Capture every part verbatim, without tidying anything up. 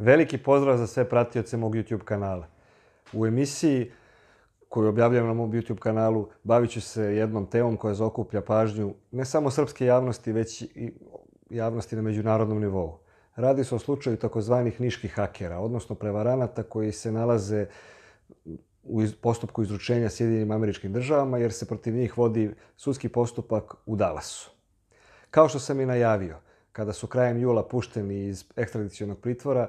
Veliki pozdrav za sve pratioce mog YouTube kanala. U emisiji koju objavljam na mom YouTube kanalu bavit ću se jednom temom koja zaokuplja pažnju ne samo srpske javnosti, već i javnosti na međunarodnom nivou. Radi se o slučaju takozvanih niških hakera, odnosno prevaranata koji se nalaze u postupku izručenja Sjedinjenim Američkim Državama jer se protiv njih vodi sudski postupak u Dallasu. Kao što sam i najavio, kada su krajem jula pušteni iz ekstradicionog pritvora,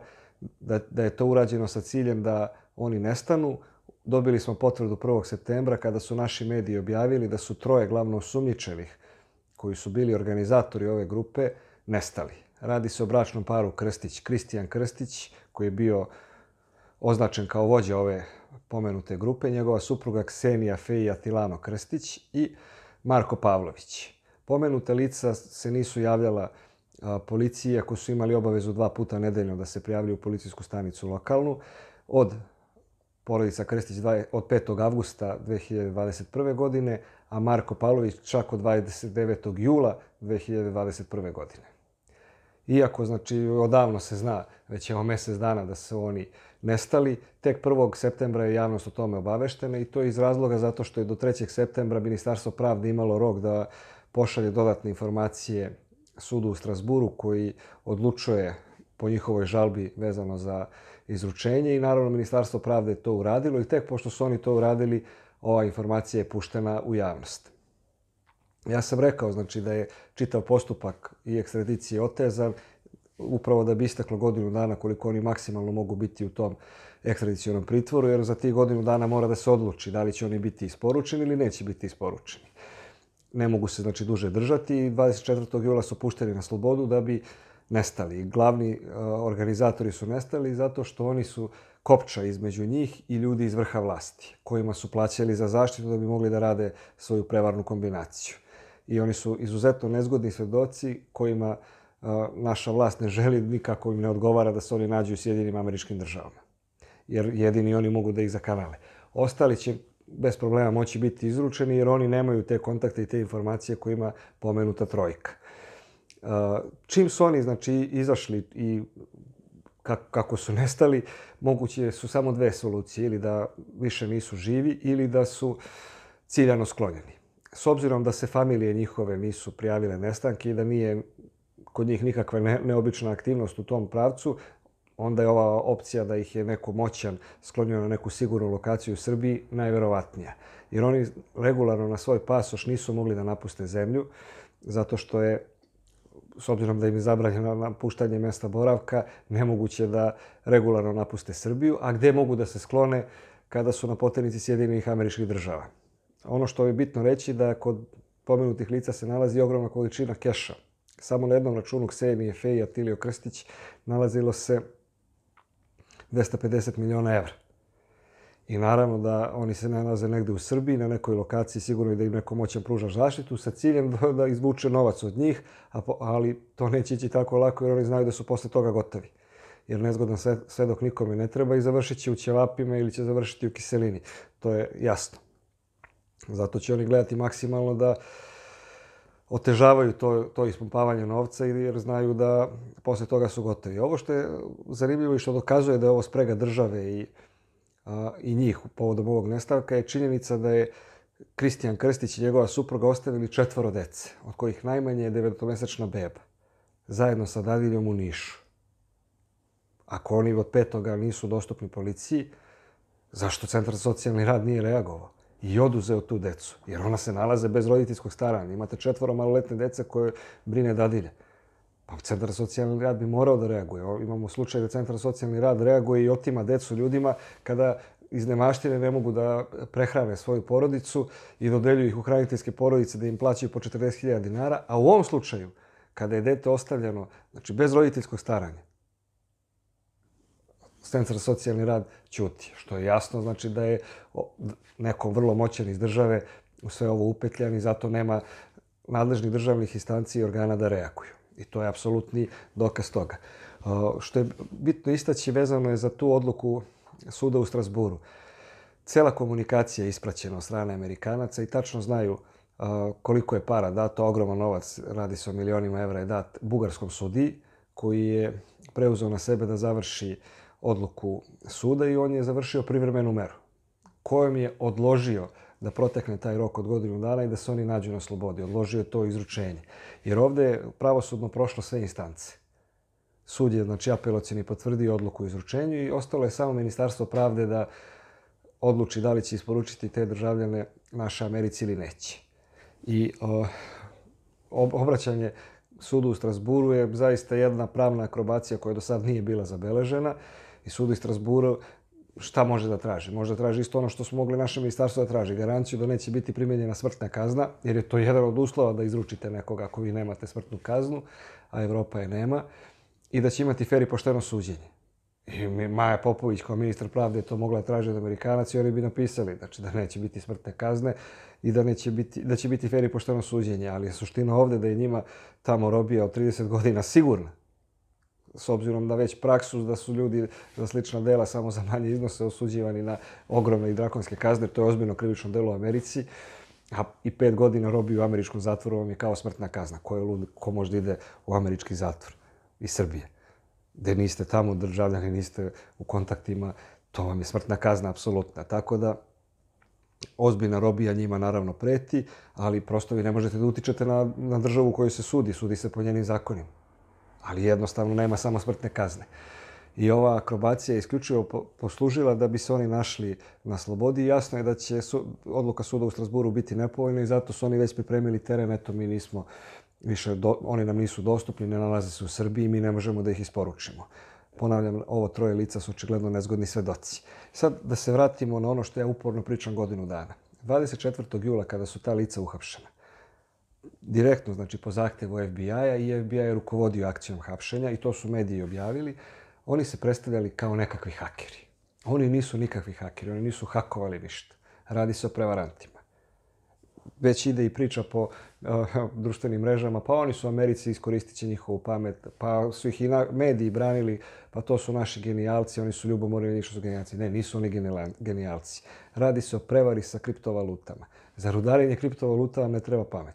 da, da je to urađeno sa ciljem da oni nestanu. Dobili smo potvrdu prvog septembra kada su naši mediji objavili da su troje glavno osumnjičenih koji su bili organizatori ove grupe nestali. Radi se o bračnom paru Krstić, Kristijan Krstić koji je bio označen kao vođa ove pomenute grupe, njegova supruga Ksenija Fejzatilano Krstić i Marko Pavlović. Pomenuta lica se nisu javljala policiji, ako su imali obavezu dva puta nedeljno da se prijavljaju u policijsku stanicu lokalnu. Od porodica Krstić od petog avgusta dve hiljade dvadeset prve. godine, a Marko Pavlović čak od dvadeset devetog jula dve hiljade dvadeset prve. godine. Iako, znači, odavno se zna, već je o mjesec dana da su oni nestali, tek prvog septembra je javnost o tome obaveštena i to je iz razloga zato što je do trećeg septembra Ministarstvo pravde imalo rok da pošalje dodatne informacije sudu u Strasburu koji odlučuje po njihovoj žalbi vezano za izručenje i naravno Ministarstvo pravde je to uradilo i tek pošto su oni to uradili, ova informacija je puštena u javnost. Ja sam rekao, znači, da je čitav postupak i ekstradicije otezan upravo da bi isteklo godinu dana koliko oni maksimalno mogu biti u tom ekstradicionom pritvoru jer za tih godinu dana mora da se odluči da li će oni biti isporučeni ili neće biti isporučeni. Ne mogu se, znači, duže držati i dvadeset četvrtog jula su pušteni na slobodu da bi nestali. Glavni organizatori su nestali zato što oni su kopča između njih i ljudi iz vrha vlasti kojima su plaćali za zaštitu da bi mogli da rade svoju prevarnu kombinaciju. I oni su izuzetno nezgodni svedoci kojima naša vlast ne želi, nikako im ne odgovara da se oni nađu u Sjedinim Američkim Državama. Jer jedini oni mogu da ih zakanale. Ostali će bez problema moći biti izručeni jer oni nemaju te kontakte i te informacije koje ima pomenuta trojka. Čim su oni, znači, izašli i kako su nestali, moguće su samo dve solucije, ili da više nisu živi ili da su ciljano sklonjeni. S obzirom da se familije njihove nisu prijavile nestanke i da nije kod njih nikakva neobična aktivnost u tom pravcu, onda je ova opcija da ih je neko moćan sklonio na neku sigurnu lokaciju u Srbiji najverovatnija. Jer oni regularno na svoj pasoš nisu mogli da napuste zemlju, zato što je, s obzirom da im je zabranjeno napuštanje mjesta boravka, nemoguće da regularno napuste Srbiju, a gdje mogu da se sklone kada su na poternici Sjedinjenih Američkih Država. Ono što je bitno reći da kod pomenutih lica se nalazi ogromna količina keša. Samo na jednom računu Ksenije Fejzatilano Krstić nalazilo se dvesta pedeset miliona evra. I naravno da oni se nalaze negdje u Srbiji, na nekoj lokaciji, sigurno i da im neko moćan pruža zaštitu, sa ciljem da izvuče novac od njih, ali to neće ići tako lako jer oni znaju da su posle toga gotovi. Jer nezgodan svedok nikome ne treba i završit će u ćevapima ili će završiti u kiselini. To je jasno. Zato će oni gledati maksimalno da otežavaju to, to ispumpavanje novca jer znaju da posle toga su gotovi. Ovo što je zanimljivo i što dokazuje da je ovo sprega države i, a, i njih u povodom ovog nestanka je činjenica da je Kristijan Krstić i njegova supruga ostavili četvoro dece, od kojih najmanje je devetomesečna beba, zajedno sa dadiljom u Nišu. Ako oni od petoga nisu dostupni policiji, zašto Centar za socijalni rad nije reagovao i oduzeo tu decu? Jer ona se nalaze bez roditeljskog staranja. Imate četvoro maloletne dece koje brine dadilje. Pa Centar za socijalni rad bi morao da reaguje. Imamo slučaj da Centar za socijalni rad reaguje i otima decu ljudima kada iz nemaštine ne mogu da prehrane svoju porodicu i dodeljuju ih u hraniteljske porodice da im plaćaju po četrdeset hiljada dinara. A u ovom slučaju, kada je dete ostavljeno, znači, bez roditeljskog staranja, Centar za socijalni rad ćuti, što je jasno, znači, da je neko vrlo moćan iz države u sve ovo upetljan i zato nema nadležnih državnih instanci i organa da reaguju. I to je apsolutni dokaz toga. Što je bitno istaći vezano je za tu odluku suda u Strasburu. Cela komunikacija je ispraćena od strane Amerikanaca i tačno znaju koliko je para dato, ogroman novac, radi se o milionima evra, je dat bugarskom sudiji koji je preuzeo na sebe da završi odluku suda i on je završio privremenu meru kojom je odložio da protekne taj rok od godinu dana i da se oni nađu na slobodi. Odložio je to izručenje. Jer ovdje je pravosudno prošlo sve instance. Sud je, znači, apelacioni potvrdio odluku o izručenju i ostalo je samo Ministarstvo pravde da odluči da li će isporučiti te državljane naše Americi ili neće. I o, obraćanje sudu u Strasburu je zaista jedna pravna akrobacija koja do sad nije bila zabeležena. I sud u Strasburu šta može da traži? Može da traži isto ono što smo mogli naše ministarstvo da traži. Garanciju da neće biti primenjena smrtna kazna, jer je to jedan od uslova da izručite nekoga ako vi nemate smrtnu kaznu, a Evropa je nema, i da će imati fer i pošteno suđenje. I Maja Popović kao ministar pravde je to mogla tražiti od Amerikanaca i oni bi napisali, znači, da neće biti smrtne kazne i da, neće biti, da će biti fer i pošteno suđenje. Ali je suština ovdje da je njima tamo robija od trideset godina sigurna, s obzirom da već praksu da su ljudi za slična dela samo za manje iznose osuđivani na ogromne i drakonske kazne. To je ozbiljno krivično delo u Americi. A i pet godina robiju u američkom zatvoru vam je kao smrtna kazna. Ko je lud, ko možda ide u američki zatvor iz Srbije, gde niste tamo državljani, niste u kontaktima, to vam je smrtna kazna apsolutna. Tako da ozbiljna robija njima naravno preti, ali prosto vi ne možete da utičete na, na državu u kojoj se sudi. Sudi se po njenim zakonima. Ali jednostavno nema samo smrtne kazne. I ova akrobacija je isključivo poslužila da bi se oni našli na slobodi. Jasno je da će odluka suda u Strasburu biti nepovoljna i zato su oni već pripremili teren. Eto, mi nismo više, oni nam nisu dostupni, ne nalaze se u Srbiji, mi ne možemo da ih isporučimo. Ponavljam, ovo troje lica su očigledno nezgodni svedoci. Sad da se vratimo na ono što ja uporno pričam godinu dana. dvadeset četvrtog jula kada su ta lica uhapšena, direktno, znači, po zahtevu F B I-a, i F B I je rukovodio akcijom hapšenja i to su mediji objavili, oni se predstavljali kao nekakvi hakeri. Oni nisu nikakvi hakeri, oni nisu hakovali ništa. Radi se o prevarantima. Već ide i priča po uh, društvenim mrežama, pa oni su u Americi, iskoristit će njihovu pamet, pa su ih i mediji branili, pa to su naši genijalci, oni su ljubomorni, ništa su genijalci. Ne, nisu oni genijalci. Radi se o prevari sa kriptovalutama. Za rudarenje kriptovaluta vam ne treba pamet.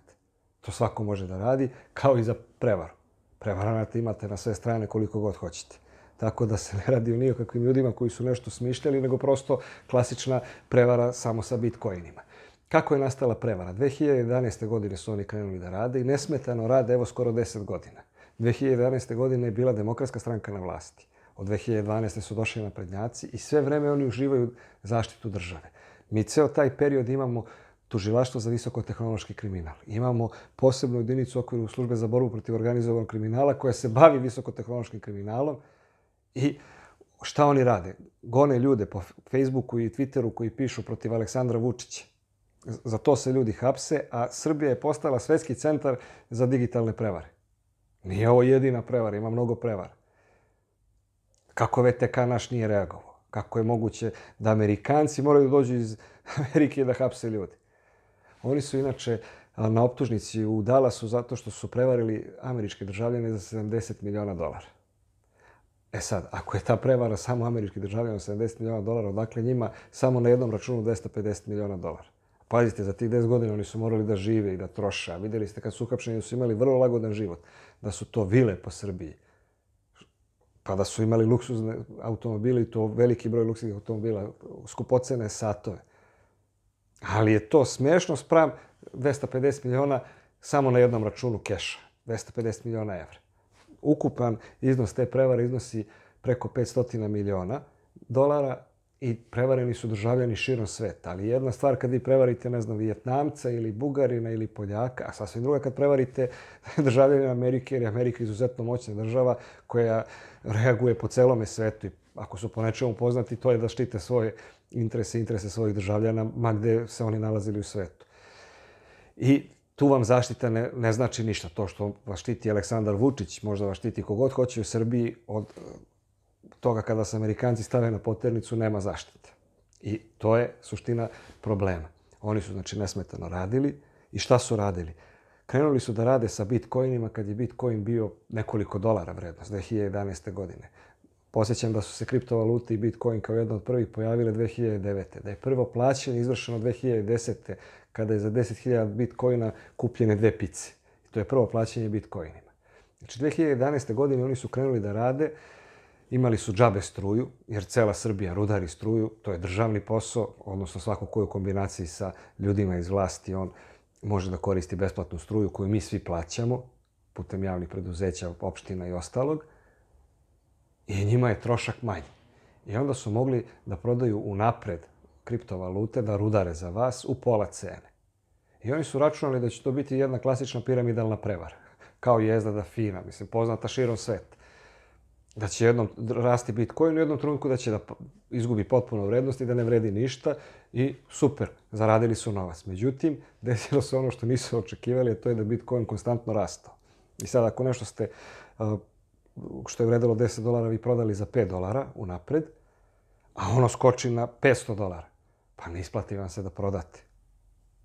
To svako može da radi, kao i za prevaru. Prevaranata imate na sve strane koliko god hoćete. Tako da se ne radi o nikakvim ljudima koji su nešto smišljali, nego prosto klasična prevara samo sa bitcoinima. Kako je nastala prevara? dve hiljade jedanaeste godine su oni krenuli da rade i nesmetano rade, evo, skoro deset godina. dve hiljade jedanaeste godine je bila Demokratska stranka na vlasti. Od dve hiljade dvanaeste su došli naprednjaci i sve vreme oni uživaju zaštitu države. Mi ceo taj period imamo Tužilaštvo za visokotehnološki kriminal. Imamo posebnu jedinicu u okviru službe za borbu protiv organizovanog kriminala koja se bavi visokotehnološkim kriminalom. I šta oni rade? Gone ljude po Facebooku i Twitteru koji pišu protiv Aleksandra Vučića. Za to se ljudi hapse, a Srbija je postala svetski centar za digitalne prevare. Nije ovo jedina prevara, ima mnogo prevara. Kako V T K naš nije reagovao? Kako je moguće da Amerikanci moraju dođu iz Amerike da hapse ljudi? Oni su inače na optužnici u Dallasu zato što su prevarili američke državljane za sedamdeset miliona dolara. E sad, ako je ta prevara samo američki državljana za sedamdeset miliona dolara, odakle njima samo na jednom računu dvesta pedeset miliona dolara? Pazite, za tih deset godina oni su morali da žive i da troše. A vidjeli ste kad su uhapšeni da su imali vrlo lagodan život, da su to vile po Srbiji. Pa da su imali luksuzne automobile i to veliki broj luksuznih automobila, skupocene satove. Ali je to smešno spram dvesta pedeset miliona samo na jednom računu keša. dvesta pedeset miliona evra. Ukupan iznos te prevare iznosi preko petsto miliona dolara i prevareni su državljani širom sveta. Ali jedna stvar kad vi prevarite, ne znam, Vijetnamca ili Bugarina ili Poljaka, a sasvim druga kad prevarite državljani Amerike, jer je Amerika izuzetno moćna država koja reaguje po celome svetu. Ako su po nečemu poznati, to je da štite svoje interese, interese svojih državljana, ma gde se oni nalazili u svetu. I tu vam zaštita ne, ne znači ništa. To što vas štiti Aleksandar Vučić, možda vas štiti kogod hoće u Srbiji, od toga kada se Amerikanci stave na poternicu, nema zaštite. I to je suština problema. Oni su, znači, nesmetano radili. I šta su radili? Krenuli su da rade sa bitcoinima kad je bitcoin bio nekoliko dolara vrednost, dve hiljade jedanaeste godine. Posjećam da su se kriptovalute i bitcoin kao jedna od prvih pojavile dve hiljade devete. Da je prvo plaćanje izvršeno dve hiljade desete. kada je za deset hiljada bitcoina kupljene dve pice. To je prvo plaćanje bitcoinima. Znači, dve hiljade jedanaeste. godine oni su krenuli da rade, imali su džabe struju, jer cela Srbija rudari struju, to je državni posao, odnosno svako ko je u kombinaciji sa ljudima iz vlasti, on može da koristi besplatnu struju koju mi svi plaćamo, putem javnih preduzeća, opština i ostalog, i njima je trošak manji. I onda su mogli da prodaju unapred kriptovalute, da rudare za vas u pola cene. I oni su računali da će to biti jedna klasična piramidalna prevara, kao jezdada fina, mislim, poznata širom sveta. Da će jednom rasti Bitcoin, u jednom trenutku da će da izgubi potpuno vrednost i da ne vredi ništa i super, zaradili su novac. Međutim, desilo se ono što nisu očekivali, to je da Bitcoin konstantno rastao. I sad, ako nešto ste, što je vredilo deset dolara, vi prodali za pet dolara unapred, a ono skoči na petsto dolara, pa ne isplati vam se da prodate.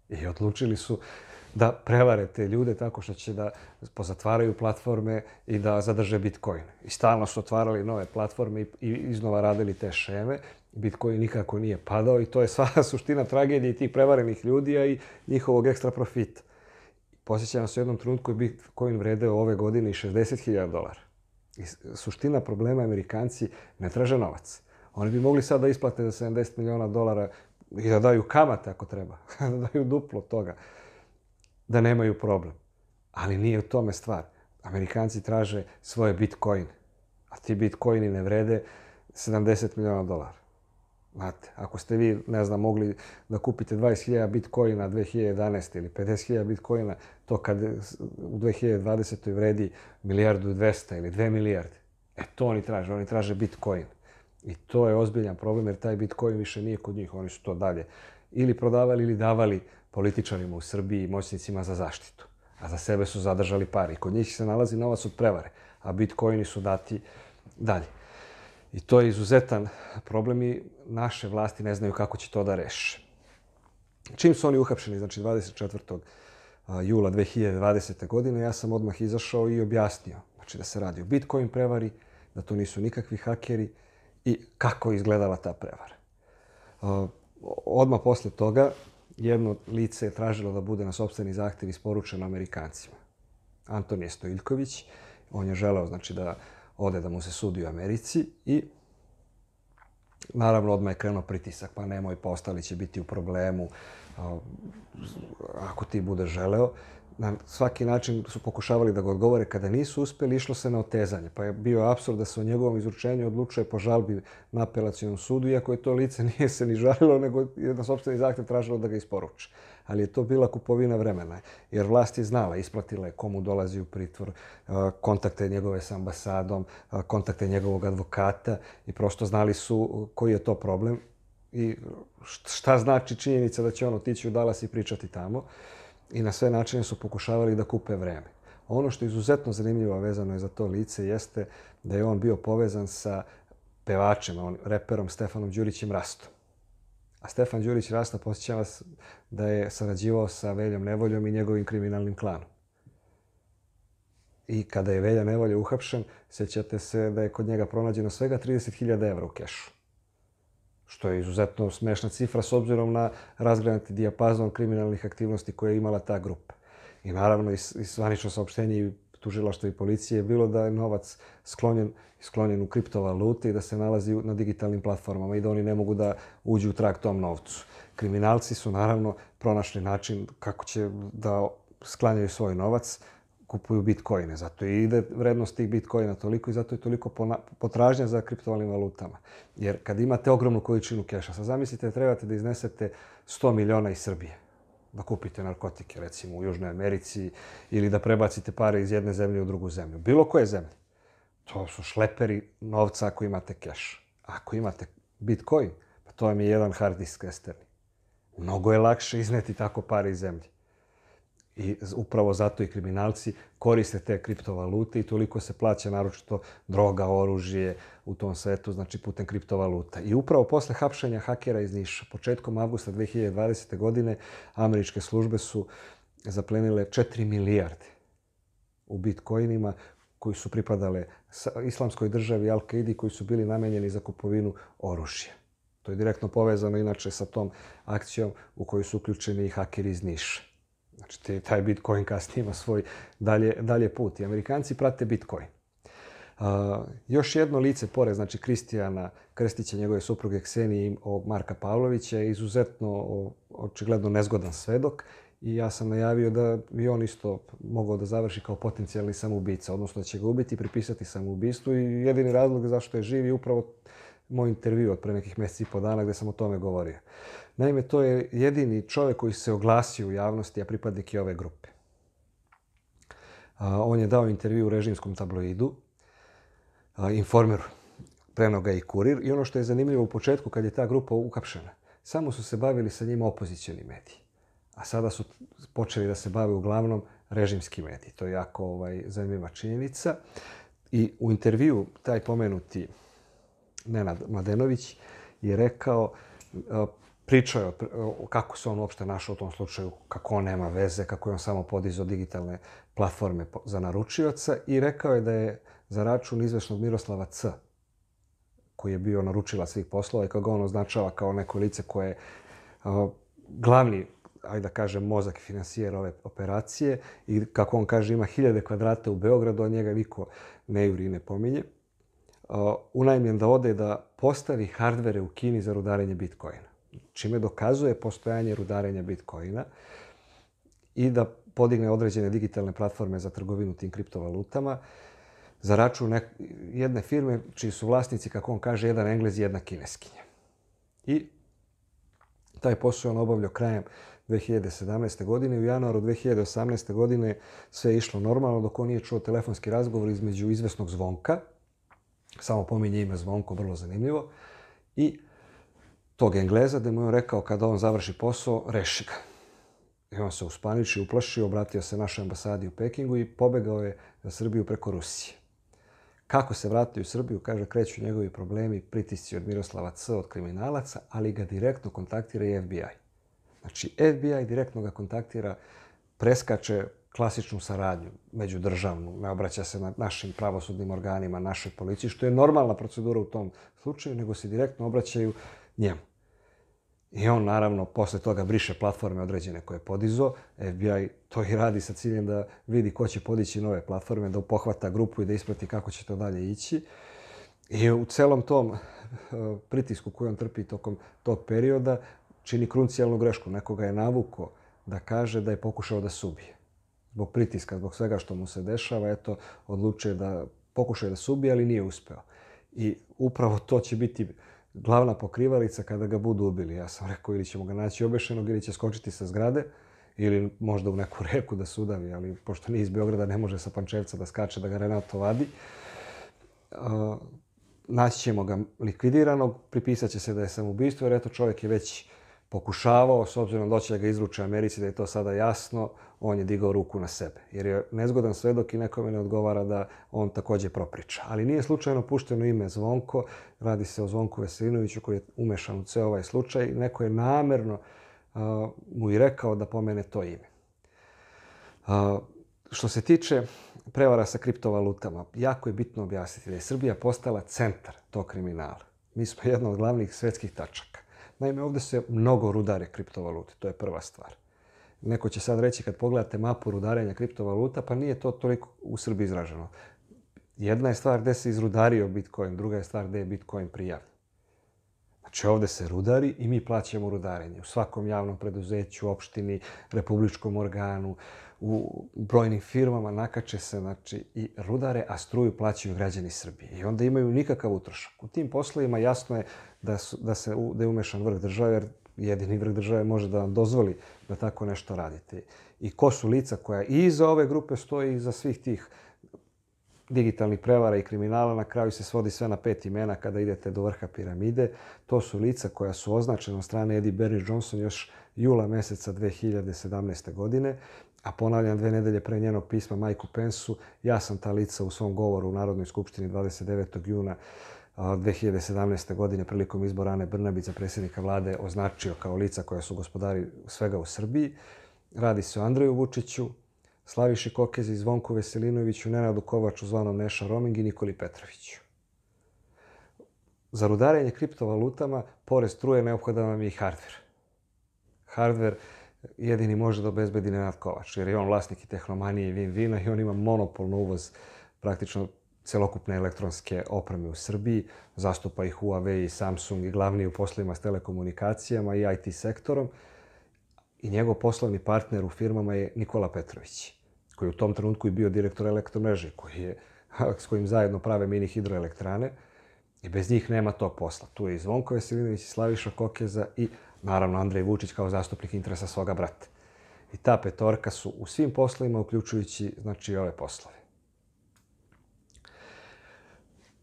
I odlučili su da prevare te ljude tako što će da pozatvaraju platforme i da zadrže Bitcoin. I stalno su otvarali nove platforme i iznova radili te šeme. Bitcoin nikako nije padao i to je sva suština tragedije tih prevarenih ljudi, a i njihovog ekstra profita. Posjećam se u jednom trenutku je Bitcoin vredeo ove godine i šezdeset hiljada dolara. Suština problema, Amerikanci ne traže novac. Oni bi mogli sad da isplate za sedamdeset miliona dolara i da daju kamate ako treba, da daju duplo toga, da nemaju problem. Ali nije u tome stvar. Amerikanci traže svoje bitcoine, a ti bitcoini ne vrede sedamdeset miliona dolara. Znate, ako ste vi, ne znam, mogli da kupite dvadeset hiljada bitcoina dve hiljade jedanaeste. ili pedeset hiljada bitcoina, to kad u dve hiljade dvadesete. vredi milijardu i dvesta ili dve milijarde. E to oni traže, oni traže bitcoin. I to je ozbiljan problem jer taj bitcoin više nije kod njih, oni su to dalje ili prodavali ili davali političarima u Srbiji i moćnicima za zaštitu. A za sebe su zadržali pare. I kod njih se nalazi novac od prevare, a bitcoini su dati dalje. I to je izuzetan problem i naše vlasti ne znaju kako će to da reše. Čim su oni uhapšeni, znači dvadeset četvrtog jula dve hiljade dvadesete. godine, ja sam odmah izašao i objasnio. Znači da se radi o Bitcoin prevari, da to nisu nikakvi hakeri i kako je izgledala ta prevara. Odmah posle toga jedno lice je tražilo da bude na sopstveni zahtev isporučeno Amerikancima. Antonije Stojiljković, on je želeo znači da ode da mu se sudi u Americi i naravno odmah je krenuo pritisak. Pa nemoj, pa ostali će biti u problemu ako ti bude želeo. Na svaki način su pokušavali da ga odgovore. Kada nisu uspeli, išlo se na otezanje. Pa je bio apsurd da se o njegovom izručenju odlučuje po žalbi na apelacionom sudu, iako je to lice nije se ni žalilo, nego je na sopstveni zahtev tražilo da ga isporuče. Ali je to bila kupovina vremena, jer vlast je znala, isplatila je komu dolazi u pritvor, kontakte njegove s ambasadom, kontakte njegovog advokata i prosto znali su koji je to problem i šta znači činjenica da će on otići u Dallas i pričati tamo. I na sve načine su pokušavali da kupe vreme. Ono što je izuzetno zanimljivo vezano je za to lice jeste da je on bio povezan sa pevačem, reperom Stefanom Đurićem Rastom. A Stefan Đurić Rasta, posjeća vas, da je sarađivao sa Veljom Nevoljom i njegovim kriminalnim klanom. I kada je Velja Nevolja uhapšen, sjećate se da je kod njega pronađeno svega trideset hiljada evra u kešu. Što je izuzetno smešna cifra s obzirom na razgranati dijapazon kriminalnih aktivnosti koje je imala ta grupa. I naravno i zvanično saopštenje i tužilaštva i policije je bilo da je novac sklonjen, sklonjen u kriptovalute i da se nalazi na digitalnim platformama i da oni ne mogu da uđu u trag tom novcu. Kriminalci su naravno pronašli način kako će da sklanjaju svoj novac, kupuju bitcoine. Zato i ide vrednost tih bitcoina toliko i zato je toliko potražnja za kriptovalnim valutama. Jer kad imate ogromnu količinu keša, sad zamislite da trebate da iznesete sto miliona iz Srbije, da kupite narkotike, recimo, u Južnoj Americi ili da prebacite pare iz jedne zemlje u drugu zemlju. Bilo koje zemlje. To su šleperi novca ako imate keš. Ako imate bitcoin, pa to vam je jedan hard disk eksterni. Mnogo je lakše izneti tako pare iz zemlje. I upravo zato i kriminalci koriste te kriptovalute i toliko se plaća naročito droga, oružje u tom svetu, znači putem kriptovaluta. I upravo posle hapšenja hakera iz Niša, početkom avgusta dve hiljade dvadesete. godine, američke službe su zaplenile četiri milijarde u bitcoinima koji su pripadale Islamskoj državi i Al-Kaidi, koji su bili namenjeni za kupovinu oružja. To je direktno povezano inače sa tom akcijom u kojoj su uključeni i hakeri iz Niša. Znači, taj Bitcoin kasnije ima svoj dalje, dalje put. I Amerikanci prate Bitcoin. Uh, još jedno lice pored, znači Kristijana Krstića, njegove supruge Ksenije i Marka Pavlovića, je izuzetno očigledno nezgodan svedok. I ja sam najavio da bi on isto mogao da završi kao potencijalni samoubica, odnosno da će ga ubiti i pripisati samoubistvu. I jedini razlog zašto je živ je upravo moj intervju od pre nekih mjeseci i po dana gdje sam o tome govorio. Naime, to je jedini čovjek koji se oglasio u javnosti, a pripadnik je ove grupe. A, on je dao intervju u režimskom tabloidu, a, Informeru, preno ga i Kurir. I ono što je zanimljivo u početku, kad je ta grupa ukapšena, samo su se bavili sa njima opozicioni mediji. A sada su počeli da se bave uglavnom režimski mediji. To je jako ovaj, zanimljiva činjenica. I u intervju taj pomenuti Nenad Mladenović je rekao, pričao je kako se on uopšte našao u tom slučaju, kako on nema veze, kako je on samo podizao digitalne platforme za naručioca, i rekao je da je za račun izvešnog Miroslava C., koji je bio naručilac svih poslova i koga on označava kao neko lice koje je glavni, ajde da kažem, mozak i finansijer ove operacije, i kako on kaže ima hiljade kvadrata u Beogradu, od njega niko ne juri i ne pominje, unajmljen da ode da postavi hardvere u Kini za rudarenje Bitcoina, čime dokazuje postojanje rudarenja Bitcoina, i da podigne određene digitalne platforme za trgovinu tim kriptovalutama za račun jedne firme čiji su vlasnici, kako on kaže, jedan Englez i jedna Kineskinja. I taj posao on obavljao krajem dve hiljade sedamnaeste. godine. U januaru dve hiljade osamnaeste. godine sve je išlo normalno dok on nije čuo telefonski razgovor između izvesnog Zvonka, samo pominje ime Zvonko, vrlo zanimljivo, i tog Engleza, da mu je rekao kada on završi posao, reši ga. I on se uspaniči, uplašio, obratio se našoj ambasadi u Pekingu i pobegao je za Srbiju preko Rusije. Kako se vratio u Srbiju, kaže, kreću njegovi problemi, pritisci od Miroslava C., od kriminalaca, ali ga direktno kontaktira i F B I. Znači, F B I direktno ga kontaktira, preskače klasičnu saradnju međudržavnu, ne obraća se na našim pravosudnim organima, našoj policiji, što je normalna procedura u tom slučaju, nego se direktno obraćaju njemu. I on, naravno, posle toga briše platforme određene koje je podizao. F B I to i radi sa ciljem da vidi ko će podići nove platforme, da pohvata grupu i da isprati kako će to dalje ići. I u celom tom pritisku koji on trpi tokom tog perioda čini krucijalnu grešku. Nekoga je navuko da kaže da je pokušao da se ubije. Zbog pritiska, zbog svega što mu se dešava, eto, odlučuje da pokušaju da se ubije, ali nije uspeo. I upravo to će biti glavna pokrivalica kada ga budu ubili. Ja sam rekao, ili ćemo ga naći obešenog, ili će skočiti sa zgrade, ili možda u neku reku da se udavi, ali pošto nije iz Beograda, ne može sa Pančevca da skače, da ga Renato vadi. Naći ćemo ga likvidiranog, pripisat će se da je samoubistvo, jer eto, čovjek je već pokušavao, s obzirom da će ga izručiti Americi, da je to sada jasno, on je digao ruku na sebe. Jer je nezgodan svedok i nekome ne odgovara da on također propriča. Ali nije slučajno pušteno ime Zvonko, radi se o Zvonku Veselinoviću koji je umešan u ceo ovaj slučaj. Neko je namerno uh, mu i rekao da pomene to ime. Uh, što se tiče prevara sa kriptovalutama, jako je bitno objasniti da je Srbija postala centar tog kriminala. Mi smo jedna od glavnih svetskih tačaka. Naime, ovdje se mnogo rudare kriptovalute, to je prva stvar. Neko će sad reći, kad pogledate mapu rudarenja kriptovaluta, pa nije to toliko u Srbiji izraženo. Jedna je stvar gdje se izrudario Bitcoin, druga je stvar gdje je Bitcoin prijavljen. Znači, ovdje se rudari i mi plaćamo rudarenje. U svakom javnom preduzeću, opštini, republičkom organu, u brojnim firmama nakače se, znači, i rudare, a struju plaćaju građani Srbije. I onda imaju nikakav utrošak. U tim poslovima jasno je da, su, da, se, da je umešan vrh države, jer jedini vrh države može da vam dozvoli da tako nešto radite. I ko su lica koja i iza ove grupe stoji, iza svih tih digitalnih prevara i kriminala, na kraju se svodi sve na pet imena kada idete do vrha piramide. To su lica koja su označena od strane Eddie Bernie Johnson još jula mjeseca dve hiljade sedamnaeste. godine, a ponavljam, dve nedelje pre njenog pisma Majku Pensu, ja sam ta lica u svom govoru u Narodnoj skupštini dvadeset devetog juna dve hiljade sedamnaeste. godine prilikom izbora Ane Brnabić za predsjednika vlade označio kao lica koja su gospodari svega u Srbiji. Radi se o Andreju Vučiću, Slaviši Kokezi, Zvonku Veselinoviću, Nenadu Kovaču, zvanom Neša Roaming, i Nikoli Petroviću. Za rudarenje kriptovalutama, pored struje, neophodan vam je i hardver. Hardver jedini može da obezbedi Nenad Kovač, jer je on vlasnik i Tehnomanije i Vin-Vina i on ima monopol na uvoz praktično celokupne elektronske opreme u Srbiji. Zastupa i Huawei i Samsung i glavni u poslovima s telekomunikacijama i i te sektorom. I njegov poslovni partner u firmama je Nikola Petrović, koji je u tom trenutku bio direktor elektromreže, koji je, s kojim zajedno prave mini hidroelektrane. I bez njih nema tog posla. Tu je i Zvonko Veselinović, i Slaviša Kokeza i naravno Andrej Vučić kao zastupnik interesa svoga brata. I ta petorka su u svim poslovima, uključujući znači ove poslove.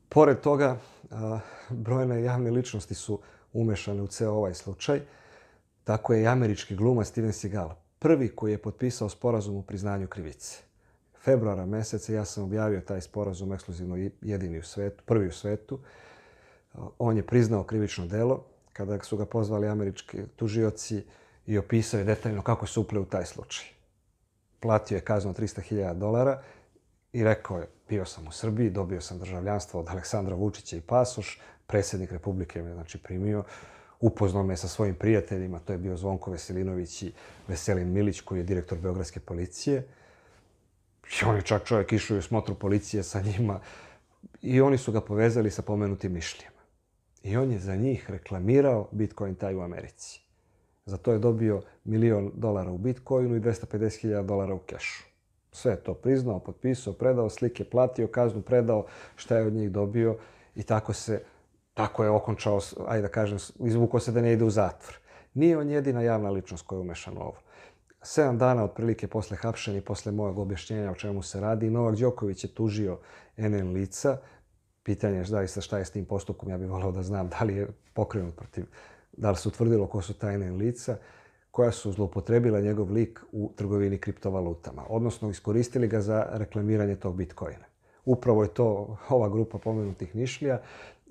Pored toga, brojne javne ličnosti su umešane u ceo ovaj slučaj. Tako je i američki glumac Steven Seagal prvi koji je potpisao sporazum o priznanju krivice. Februara meseca ja sam objavio taj sporazum ekskluzivno, jedini u svetu, prvi u svetu. On je priznao krivično delo kada su ga pozvali američki tužioci i opisao je detaljno kako se upleo u taj slučaj. Platio je kaznu tristo hiljada dolara i rekao je, bio sam u Srbiji, dobio sam državljanstvo od Aleksandra Vučića i pasoš, predsjednik Republike me znači primio, upoznao me sa svojim prijateljima, to je bio Zvonko Veselinović i Veselin Milić koji je direktor Beogradske policije. I on je čak čovjek išao u smotru policije sa njima i oni su ga povezali sa pomenutim mišljama. I on je za njih reklamirao Bitcoin taj u Americi. Za to je dobio milion dolara u Bitcoinu i dvesta pedeset hiljada dolara u kešu. Sve to priznao, potpisao, predao slike, platio kaznu, predao šta je od njih dobio i tako se, tako je okončao, ajde da kažem, izvukao se da ne ide u zatvor. Nije on jedina javna ličnost koja je umešana u ovo. Sedam dana otprilike posle hapšenja i posle mojeg objašnjenja o čemu se radi, Novak Đoković je tužio en en lica. Pitanje je da li se šta je s tim postupkom, ja bih volao da znam da li je pokrenut protiv, da li se utvrdilo ko su ta en en lica koja su zloupotrebila njegov lik u trgovini kriptovalutama, odnosno iskoristili ga za reklamiranje tog Bitcoina. Upravo je to ova grupa pomenutih nišlija,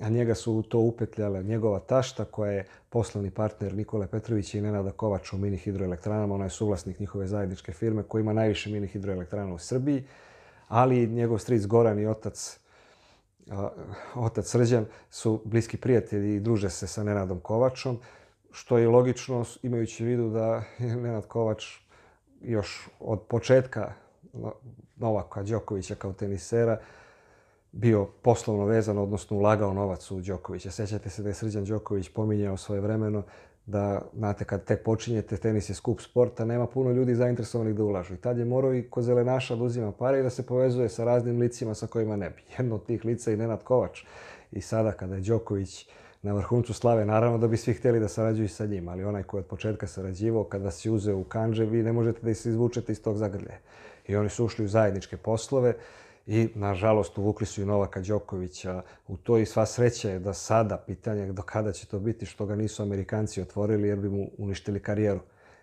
a njega su u to upetljala njegova tašta koja je poslovni partner Nikole Petrovića i Nenada Kovača u mini hidroelektranama. Ona je suvlasnik njihove zajedničke firme koja ima najviše mini hidroelektrana u Srbiji, ali njegov stric Goran i otac, otac Srđan su bliski prijatelji i druže se sa Nenadom Kovačom, što je logično imajući u vidu da je Nenad Kovač još od početka Novaka Đokovića kao tenisera bio poslovno vezan, odnosno ulagao novac u Đokovića. Sjećate se da je Srđan Đoković pominjao svojevremeno da, znate, kad tek počinjete, tenis je skup sporta, nema puno ljudi zainteresovanih da ulažu. I tad je morao i ko zelenaša da uzima pare i da se povezuje sa raznim licima sa kojima ne bi. Jedno od tih lica je Nenad Kovač. I sada kada je Đoković na vrhuncu slave, naravno da bi svi htjeli da sarađuju sa njim, ali onaj koji od početka sarađivao, kada si uzeo u kanđe, vi ne možete da se izvučete iz tog zagrljaja. I oni su ušli u zajedničke poslove i, nažalost, uvukli su i Novaka Đokovića u to i sva sreća je da sada, pitanje je do kada će to biti, što ga nisu Amerikanci otvorili jer bi mu uništili karijeru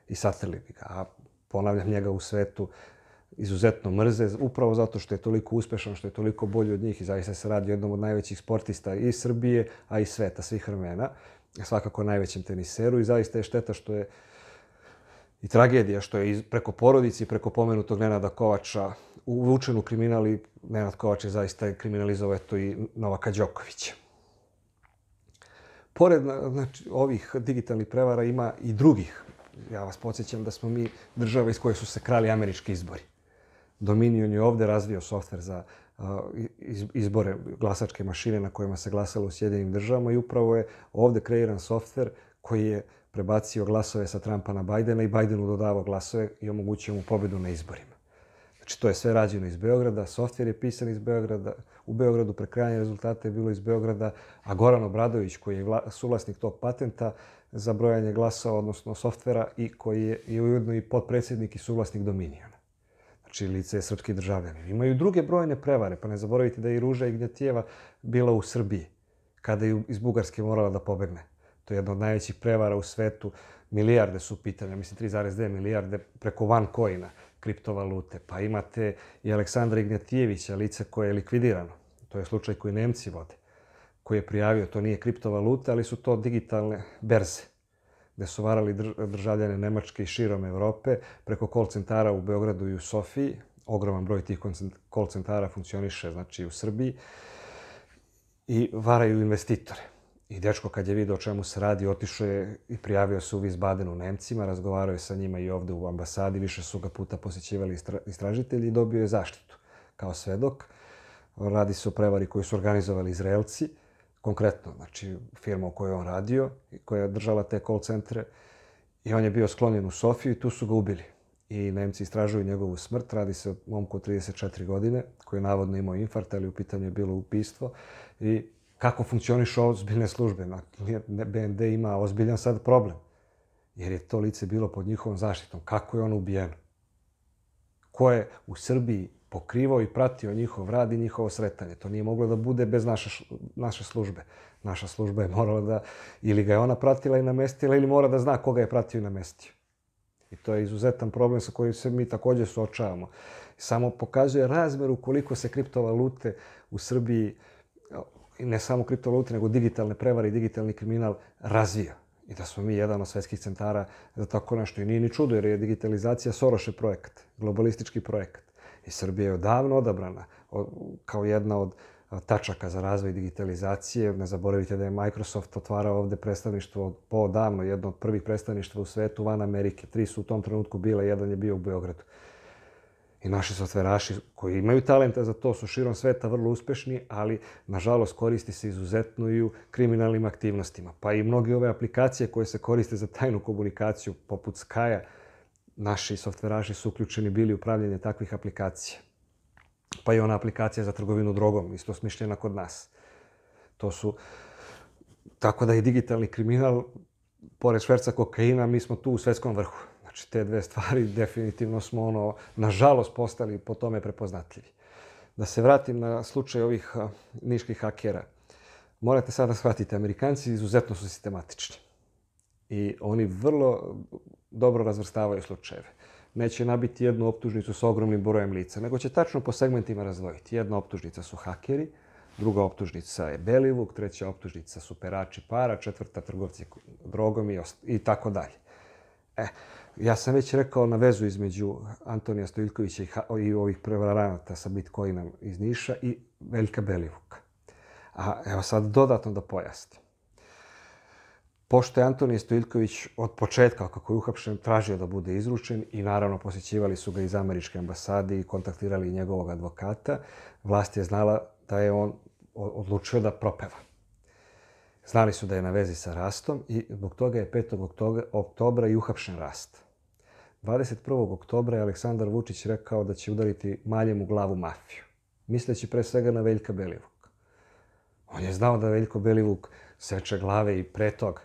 i satrli bi ga. A ponavljam, njega u svetu izuzetno mrze, upravo zato što je toliko uspešan, što je toliko bolji od njih i zaista se radi o jednom od najvećih sportista i Srbije, a i sveta, svih vremena, svakako najvećem teniseru i zaista je šteta što je i tragedija što je preko porodici, preko pomenutog Nenada Kovača uvučen u kriminal i Nenad Kovač je zaista kriminalizovao to i Novaka Đokovića. Pored znači, ovih digitalnih prevara ima i drugih. Ja vas podsjećam da smo mi država iz koje su se krali američki izbori. Dominion je ovdje razvio softver za izbore glasačke mašine na kojima se glasalo u Sjedinim državama i upravo je ovdje kreiran softver koji je prebacio glasove sa Trumpa na Bajdena i Bajdenu dodavao glasove i omogućio mu pobjedu na izborima. Znači, to je sve rađeno iz Beograda, softver je pisan iz Beograda, u Beogradu prekrajanje rezultata je bilo iz Beograda, a Goran Obradović, koji je suvlasnik tog patenta za brojanje glasova, odnosno softvera, i koji je ujedno i potpredsjednik i suvlasnik Dominiona. Znači, lice je srpski državljani. Imaju druge brojne prevare, pa ne zaboravite da je i Ruža Ignjatijeva bila u Srbiji, kada je iz Bugarske morala da pobegne. To je jedna od najvećih prevara u svetu. Milijarde su pitanja, mislim tri zarez dve milijarde preko OneCoina, kriptovalute. Pa imate i Aleksandra Ignjatijevića, lice koje je likvidirano. To je slučaj koji Nemci vode, koji je prijavio. To nije kriptovaluta, ali su to digitalne berze gdje su varali državljane Nemačke i širom Evrope preko call centara u Beogradu i u Sofiji. Ogroman broj tih call centara funkcioniše znači, u Srbiji i varaju investitore. I dečko, kad je vidio o čemu se radi, otišao je i prijavio se u Vizbadenu Nemcima, razgovarao je sa njima i ovde u ambasadi, više su ga puta posjećivali istražitelji i dobio je zaštitu kao svedok. Radi se o prevari koju su organizovali Izraelci, konkretno, znači firma u kojoj on radio i koja je držala te call centre. I on je bio sklonjen u Sofiju i tu su ga ubili. I Nemci istražuju njegovu smrt. Radi se o momku od trideset četiri godine koji je navodno imao infarkt, ali u pitanju je bilo ubistvo. I kako funkcionišu ozbiljne službe? B N D ima ozbiljan sad problem, jer je to lice bilo pod njihovom zaštitom. Kako je on ubijen? Ko je u Srbiji pokrivao i pratio njihov rad i njihovo sretanje? To nije moglo da bude bez naše, naše službe. Naša služba je morala da, ili ga je ona pratila i namestila, ili mora da zna koga je pratio i namestio. I to je izuzetan problem sa kojim se mi također suočavamo. Samo pokazuje razmer ukoliko se kriptovalute u Srbiji, ne samo kriptovalute, nego digitalne prevare i digitalni kriminal razvija. I da smo mi jedan od svetskih centara za tako nešto. I nije ni čudo, jer je digitalizacija Sorošev projekat, globalistički projekat. I Srbija je odavno odabrana kao jedna od tačaka za razvoj digitalizacije. Ne zaboravite da je Microsoft otvarao ovde predstavništvo poodavno, jedno od prvih predstavništva u svetu van Amerike. Tri su u tom trenutku bile, jedan je bio u Beogradu. I naši softweraši koji imaju talenta za to su širom sveta vrlo uspešni, ali nažalost koristi se izuzetno i u kriminalnim aktivnostima. Pa i mnogi ove aplikacije koje se koriste za tajnu komunikaciju, poput Sky-a, naši softveraši su uključeni bili u pravljanje takvih aplikacija. Pa i ona aplikacija za trgovinu drogom, isto smišljena kod nas. To su... Tako da i digitalni kriminal, pored šverca kokaina, mi smo tu u svetskom vrhu. Znači, te dve stvari definitivno smo, ono, nažalost, postali po tome prepoznatljivi. Da se vratim na slučaj ovih niških hakera. Morate sad da shvatite, Amerikanci izuzetno su sistematični. I oni vrlo dobro razvrstavaju slučajeve. Neće nabiti jednu optužnicu sa ogromnim brojem lica, nego će tačno po segmentima razdvojiti. Jedna optužnica su hakeri, druga optužnica je Belivuk, treća optužnica su perači para, četvrta trgovci drogom i tako dalje. E, ja sam već rekao na vezu između Antonija Stojiljkovića i ovih prevaranata sa Bitcoinom iz Niša i Veljka Belivuka. A evo sad dodatno da pojasnim. Pošto je Antonije Stojiljković od početka, kako je uhapšen, tražio da bude izručen i naravno posjećivali su ga iz američke ambasade i kontaktirali njegovog advokata, vlast je znala da je on odlučio da propeva. Znali su da je na vezi sa Rastom i zbog toga je petog oktobra i uhapšen Rast. dvadeset prvog oktobra je Aleksandar Vučić rekao da će udariti maljem u glavu mafiju, misleći pre svega na Veljka Belivuka. On je znao da Veljko Belivuk seče glave i pre toga,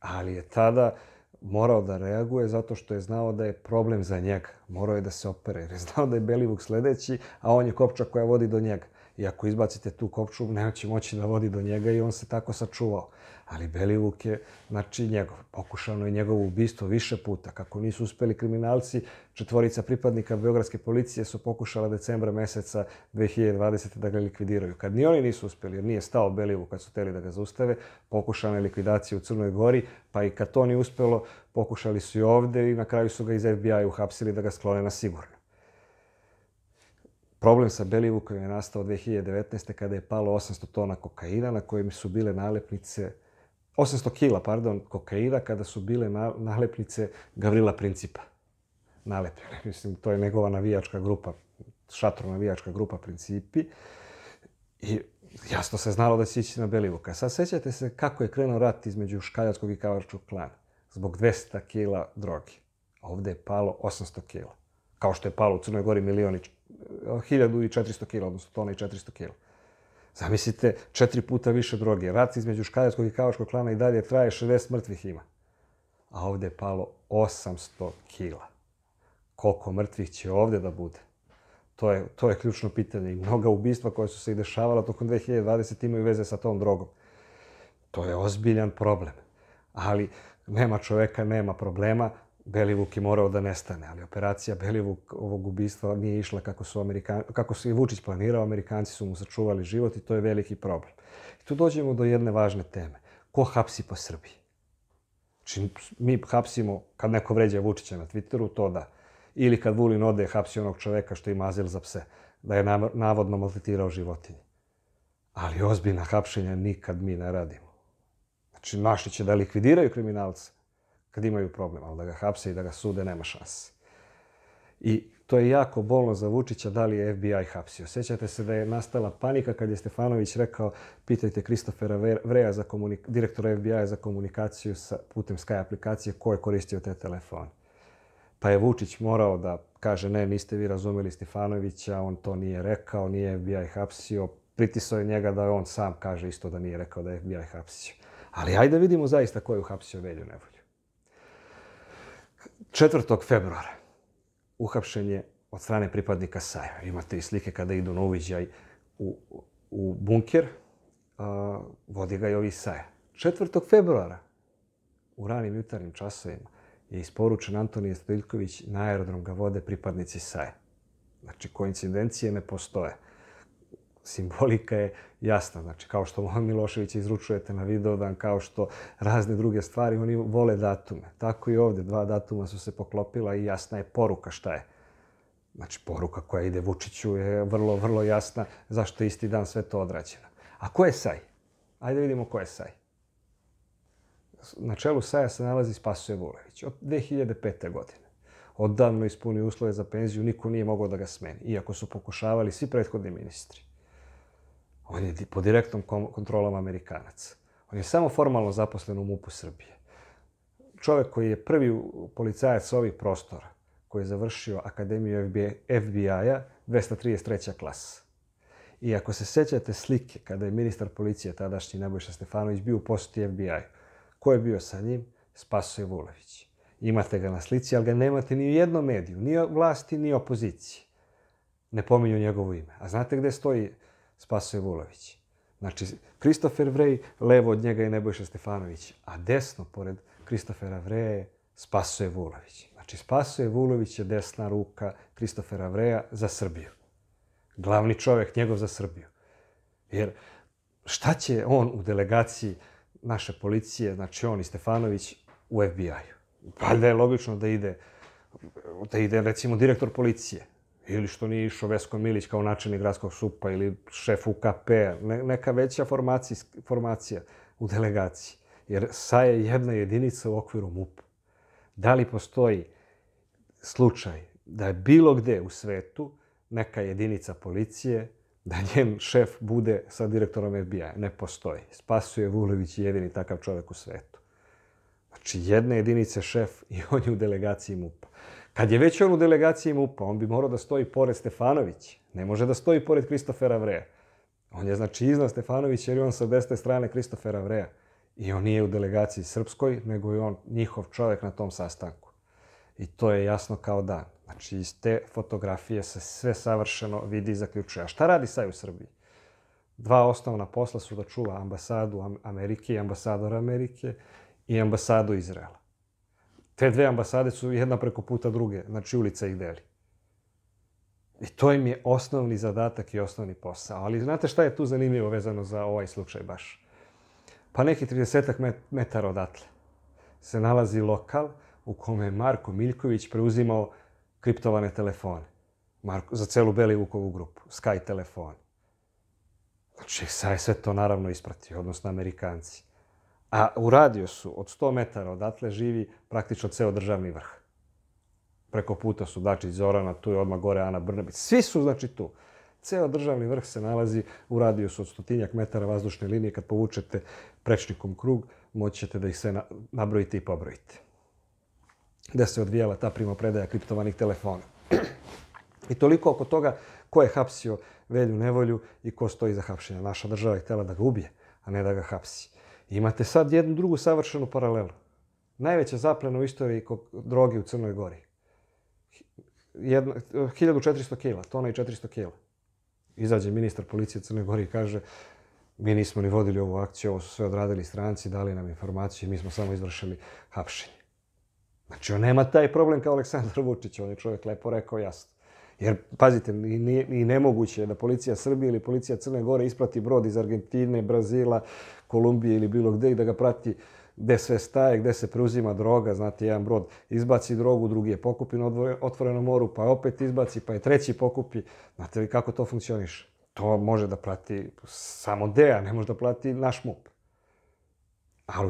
ali je tada morao da reaguje zato što je znao da je problem za njega. Morao je da se opere jer je znao da je Belivuk sljedeći, a on je kopča koja vodi do njega. I ako izbacite tu kopču, neće moći da vodi do njega i on se tako sačuvao. Ali Belivuk je, znači, njegov. Pokušano je njegovo ubistvo više puta. Kako nisu uspeli kriminalci, četvorica pripadnika beogradske policije su pokušala decembra meseca dve hiljade dvadesete. da ga likvidiraju. Kad ni oni nisu uspeli, jer nije stao Belivuk kad su hteli da ga zaustave, pokušana je likvidacija u Crnoj Gori, pa i kad to nije uspelo, pokušali su i ovde i na kraju su ga iz F B I uhapsili da ga sklone na sigurno. Problem sa Belivukom je nastao dve hiljade devetnaeste. kada je palo osamsto tona kokaina na kojim su bile nalepnice, osamsto kila, pardon, kokaina kada su bile nalepnice Gavrila Principa. Nalepljene, mislim, to je njegova navijačka grupa, šatro navijačka grupa Principi. I jasno se znalo da će ići na Belivuka. Sad sećate se kako je krenuo rat između Škaljačkog i Kavarčkog klana zbog dvesta kila drogi. Ovde je palo osamsto kila. Kao što je palo u Crnoj Gori milionič. hiljadu četiristo kila, odnosno tona i četiristo kila. Zamislite, četiri puta više droge. Rat između Škaljačkog i Kavačkog klana i dalje traje, šezdeset mrtvih ima. A ovde je palo osamsto kila. Koliko mrtvih će ovde da bude? To je, to je ključno pitanje. I mnoga ubistva koja su se i dešavala tokom dve hiljade dvadesete. imaju veze sa tom drogom. To je ozbiljan problem. Ali nema čoveka, nema problema. Belivuk je morao da nestane, ali operacija Belivuk ovog ubistva nije išla kako su Amerikan... kako se i Vučić planirao. Amerikanci su mu sačuvali život i to je veliki problem. I tu dođemo do jedne važne teme. Ko hapsi po Srbiji? Znači, mi hapsimo kad neko vređa Vučića na Twitteru, to da. Ili kad Vulin ode, hapsi onog čoveka što ima azil za pse, da je navodno maltretirao životinje. Ali ozbiljna hapšenja nikad mi ne radimo. Znači, našli će da likvidiraju kriminalca kad imaju problem, ali da ga hapse i da ga sude nema šanse. I to je jako bolno za Vučića da li je F B I hapsio. Sjećate se da je nastala panika kad je Stefanović rekao pitajte Kristofera Vreja, direktora F B I za komunikaciju putem Sky aplikacije, ko je koristio te telefone. Pa je Vučić morao da kaže ne, niste vi razumeli Stefanovića, on to nije rekao, nije F B I hapsio. Pritisao je njega da on sam kaže isto da nije rekao da je F B I hapsio. Ali ajde vidimo zaista ko je uhapsio Velju Nevolju. četvrtog februara uhapšen je od strane pripadnika S A J a. Imate i slike kada idu na uviđaj u, u bunker, a, vodi ga i ovi S A J a. četvrtog februara u ranim jutarnjim časovima je isporučen Antonije Stojiljković, na aerodrom ga vode pripadnici S A J a. Znači, koincidencije ne postoje. Simbolika je jasna. Znači, kao što Miloševića izručujete na Vidovdan, kao što razne druge stvari, oni vole datume. Tako i ovdje. Dva datuma su se poklopila i jasna je poruka šta je. Znači, poruka koja ide Vučiću je vrlo, vrlo jasna zašto je isti dan sve to odrađeno. A ko je S A J? Ajde vidimo ko je S A J. Na čelu S A J a se nalazi Spasoje Vulević od dve hiljade pete. godine. Odavno ispunio uslove za penziju, niko nije mogao da ga smeni, iako su pokušavali svi prethodni ministri. On je pod direktnom kontrolom Amerikanaca. On je samo formalno zaposlen u M U P u Srbije. Čovjek koji je prvi policajac ovih prostora, koji je završio Akademiju F B I a, dvesta trideset treća klasa. I ako se sjećate slike kada je ministar policije tadašnji Nebojša Stefanović bio u posjeti F B I a, ko je bio sa njim? Spasoje Vulević. Imate ga na slici, ali ga nemate ni u jednom mediju, ni vlasti, ni opoziciji. Ne pominju njegovo ime. A znate gdje stoji Spasoje Vulević? Znači, Kristofer Vrej, levo od njega je Nebojša Stefanović, a desno, pored Kristofera Vreja, je Spasoje Vulević. Znači, Spasoje Vulević je desna ruka Kristofera Vreja za Srbiju. Glavni čovjek njegov za Srbiju. Jer šta će on u delegaciji naše policije, znači on i Stefanović, u F B I a? Valjda je logično da ide, da ide, recimo, direktor policije. Ili što nije išao Vesko Milić kao načelnik gradskog supa ili šef U K P a, neka veća formacija, formacija u delegaciji. Jer S A J je jedna jedinica u okviru M U P a. Da li postoji slučaj da je bilo gdje u svetu neka jedinica policije, da njen šef bude sa direktorom F B I a? Ne postoji. Spasoje Vulević je jedini takav čovjek u svetu. Znači, jedna jedinica je šef i on je u delegaciji M U P a. Kad je već on u delegaciji M U P a, on bi morao da stoji pored Stefanovića. Ne može da stoji pored Kristofera Vreja. On je, znači, iznad Stefanovića jer je on sa desne strane Kristofera Vreja. I on nije u delegaciji srpskoj, nego je on njihov čovjek na tom sastanku. I to je jasno kao dan. Znači, iz te fotografije se sve savršeno vidi i zaključuje. A šta radi S A J u Srbiji? Dva osnovna posla su da čuva ambasadu Amerike i ambasadora Amerike i ambasadu Izraela. Te dve ambasade su jedna preko puta druge, znači ulica ih deli. I to im je osnovni zadatak i osnovni posao. Ali znate šta je tu zanimljivo vezano za ovaj slučaj baš? Pa neki tridesetak metara odatle se nalazi lokal u kome je Marko Miljković preuzimao kriptovane telefone Marko, za celu Belivukovu grupu, Sky telefon. Znači, S A J sve to naravno ispratio, odnosno Amerikanci. A u radijusu od sto metara odatle živi praktično ceo državni vrh. Preko puta su Dačić, Zorana, tu je odmah gore Ana Brnabić. Svi su, znači, tu. Ceo državni vrh se nalazi u radijusu od stotinjak metara vazdušne linije. Kad povučete prečnikom krug, moći ćete da ih sve nabrojite i pobrojite. Gde se odvijala ta primopredaja kriptovanih telefona. I toliko oko toga ko je hapsio Velju Nevolju i ko stoji za hapšenja. Naša država je htjela da ga ubije, a ne da ga hapsi. Imate sad jednu drugu savršenu paralelu. Najveća zaplena u istoriji droge u Crnoj Gori. hiljadu četiristo kila, tona i četiristo kila. Izađe ministar policije Crne Gore i kaže mi nismo ni vodili ovu akciju, ovo su sve odradili stranci, dali nam informaciju i mi smo samo izvršili hapšenje. Znači, on nema taj problem kao Aleksandar Vučić, on je čovjek lepo rekao jasno. Jer, pazite, i nemoguće je da policija Srbije ili policija Crne Gore isprati brod iz Argentine, Brazila, Kolumbije ili bilo gdje i da ga prati gdje sve staje, gdje se preuzima droga. Znate, jedan brod izbaci drogu, drugi je pokupi na otvorenom moru, pa opet izbaci, pa je treći pokupi. Znate li kako to funkcioniše? To može da prati samo D E A, ne može da prati naš M U P. Ali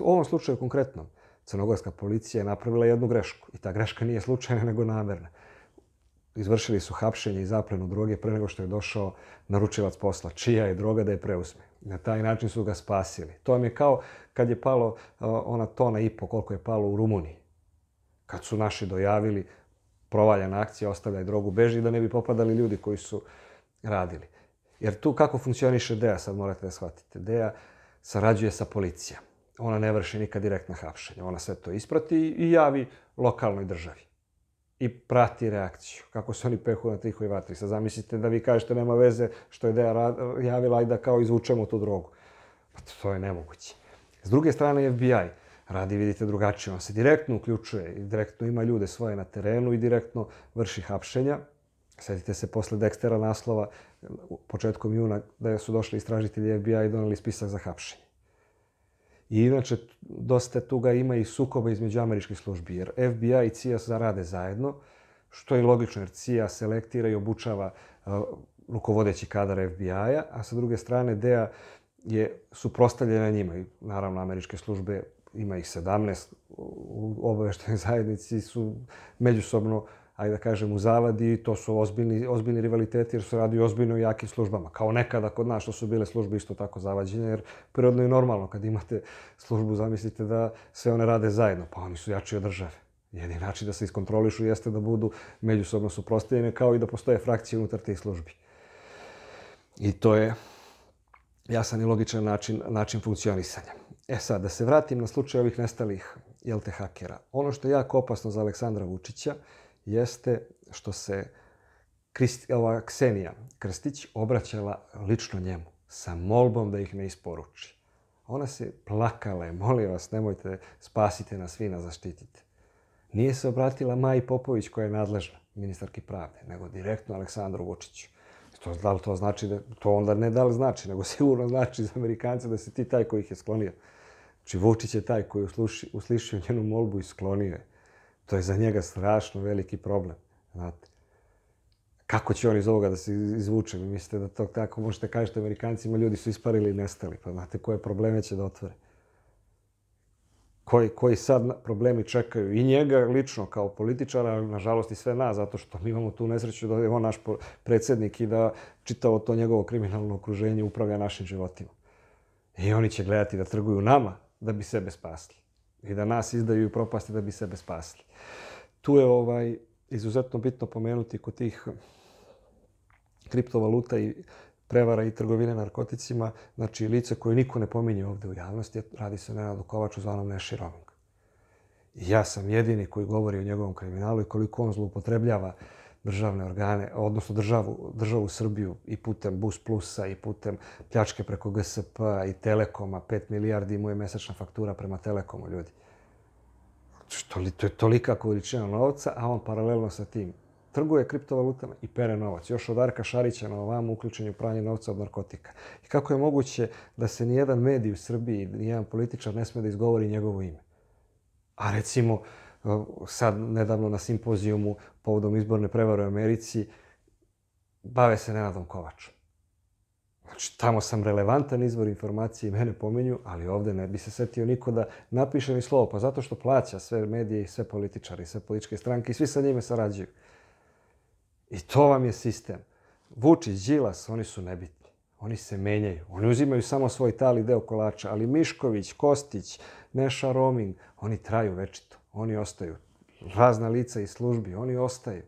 u ovom slučaju konkretno, crnogorska policija je napravila jednu grešku. I ta greška nije slučajna, nego namerna. Izvršili su hapšenje i zaplenu droge pre nego što je došao naručilac posla, čija je droga da je preuzme. Na taj način su ga spasili. To vam je kao kad je palo ona tona i po koliko je palo u Rumuniji. Kad su naši dojavili provaljena akcija, ostavljaj drogu, beži, da ne bi popadali ljudi koji su radili. Jer tu kako funkcioniše D E A, sad morate da shvatite. D E A sarađuje sa policijom. Ona ne vrši nikad direktna hapšenja. Ona sve to isprati i javi lokalnoj državi. I prati reakciju. Kako se oni pehu na tihoj vatri. Sad zamislite da vi kažete nema veze što je D E A javila i da kao izvučemo tu drogu. Pa to je nemoguće. S druge strane F B I radi, vidite, drugačije. On se direktno uključuje i direktno ima ljude svoje na terenu i direktno vrši hapšenja. Sjetite se posle Dextera naslova početkom juna da su došli istražitelji F B I i doneli spisak za hapšenje. I inače, dosta tu ga ima i sukoba između američkih službi, jer F B I i C I A rade zajedno, što je logično, jer C I A selektira i obučava rukovodeći kadar F B I-a, a sa druge strane D E A je suprotstavljena njima. I naravno, američke službe, ima ih sedamnaest, u obaveštajnoj zajednici su međusobno, ajde da kažem, u zavadi, i to su ozbiljni, ozbiljni rivaliteti jer su radi ozbiljno i jakim službama. Kao nekada kod nas što su bile službe isto tako zavađenje, jer prirodno i normalno kad imate službu zamislite da sve one rade zajedno, pa oni su jači od države. Jedini način da se iskontrolišu jeste da budu međusobno suprotstavljene, kao i da postoje frakcije unutar tih službi. I to je jasan i logičan način, način funkcionisanja. E sad, da se vratim na slučaj ovih nestalih jelte hakera. Ono što je jako opasno za Aleksandra Vučića jeste što se Ksenija Krstić obraćala lično njemu sa molbom da ih ne isporuči. Ona se plakala je, molim vas, nemojte, spasite nas vi, nas zaštitite. Nije se obratila Maji Popović koja je nadležna, ministarki pravde, nego direktno Aleksandru Vučiću. Da li to znači, to onda ne da li znači, nego sigurno znači za Amerikanca da si ti taj koji ih je sklonio. Znači Vučić je taj koji uslišio njenu molbu i sklonio je. To je za njega strašno veliki problem. Znate, kako će on iz ovoga da se izvuče? Mi mislite da to tako možete kažete Amerikancima, ljudi su isparili i nestali. Pa znate koje probleme će da otvore. Koji, koji sad problemi čekaju i njega lično kao političara, ali nažalost i sve nas, zato što mi imamo tu nesreću da je on naš predsjednik i da čitavo to njegovo kriminalno okruženje upravlja našim životima. I oni će gledati da trguju nama da bi sebe spasili. I da nas izdaju i propasti da bi sebe spasili. Tu je ovaj, izuzetno bitno pomenuti kod tih kriptovaluta i prevara i trgovine narkoticima, znači lice koje niko ne pominje ovdje u javnosti, radi se o Nenadu Kovaču zvanom Neši Roaming. I ja sam jedini koji govori o njegovom kriminalu i koliko on zloupotrebljava državne organe, odnosno državu, državu Srbiju i putem Bus Plusa i putem pljačke preko G S P-a i Telekoma. pet milijardi mu je mesečna faktura prema Telekomu, ljudi. To je tolika količina novca, a on paralelno sa tim trguje kriptovalutama i pere novac. Još od Darka Šarića na ovamu uključenju pranje novca od narkotika. I kako je moguće da se nijedan medij u Srbiji, nijedan političar ne sme da izgovori njegovo ime? A recimo, sad nedavno na simpozijumu povodom izborne prevare u Americi, bave se Nenadom Kovačom. Znači, tamo sam relevantan izvor informacije i mene pominju, ali ovdje ne bi se setio niko da napiše ni slovo, pa zato što plaća sve medije i sve političari i sve političke stranke i svi sa njime sarađuju. I to vam je sistem. Vučić, Đilas, oni su nebitni. Oni se menjaju. Oni uzimaju samo svoj tali deo kolača, ali Mišković, Kostić, Neša Roaming, oni traju večito. Oni ostaju. Razna lica i službi, oni ostaju.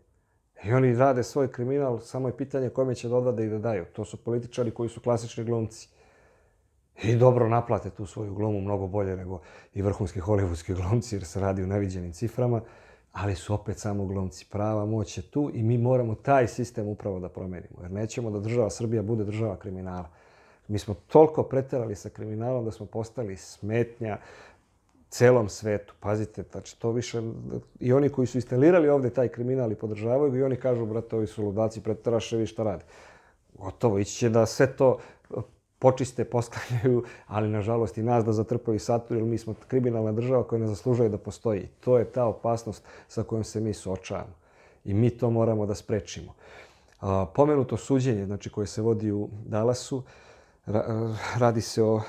I oni rade svoj kriminal, samo je pitanje kome će da odvade i da daju. To su političari koji su klasični glumci. I dobro naplate tu svoju glumu, mnogo bolje nego i vrhunski hollywoodski glumci, jer se radi u neviđenim ciframa, ali su opet samo glumci. Prava moć je tu i mi moramo taj sistem upravo da promenimo. Jer nećemo da država Srbija bude država kriminala. Mi smo toliko preterali sa kriminalom da smo postali smetnja celom svetu. Pazite, znači to više i oni koji su instalirali ovdje taj kriminal i podržavaju ga i oni kažu, brate, ovi su ludaci, preteraševi, šta radi. Gotovo, ići će da sve to počiste, posklanjaju, ali nažalost i nas da zatrpaju saturu, jer mi smo kriminalna država koja ne zaslužuje da postoji. To je ta opasnost sa kojom se mi suočavamo i mi to moramo da sprečimo. Pomenuto suđenje, znači koje se vodi u Dallasu, radi se o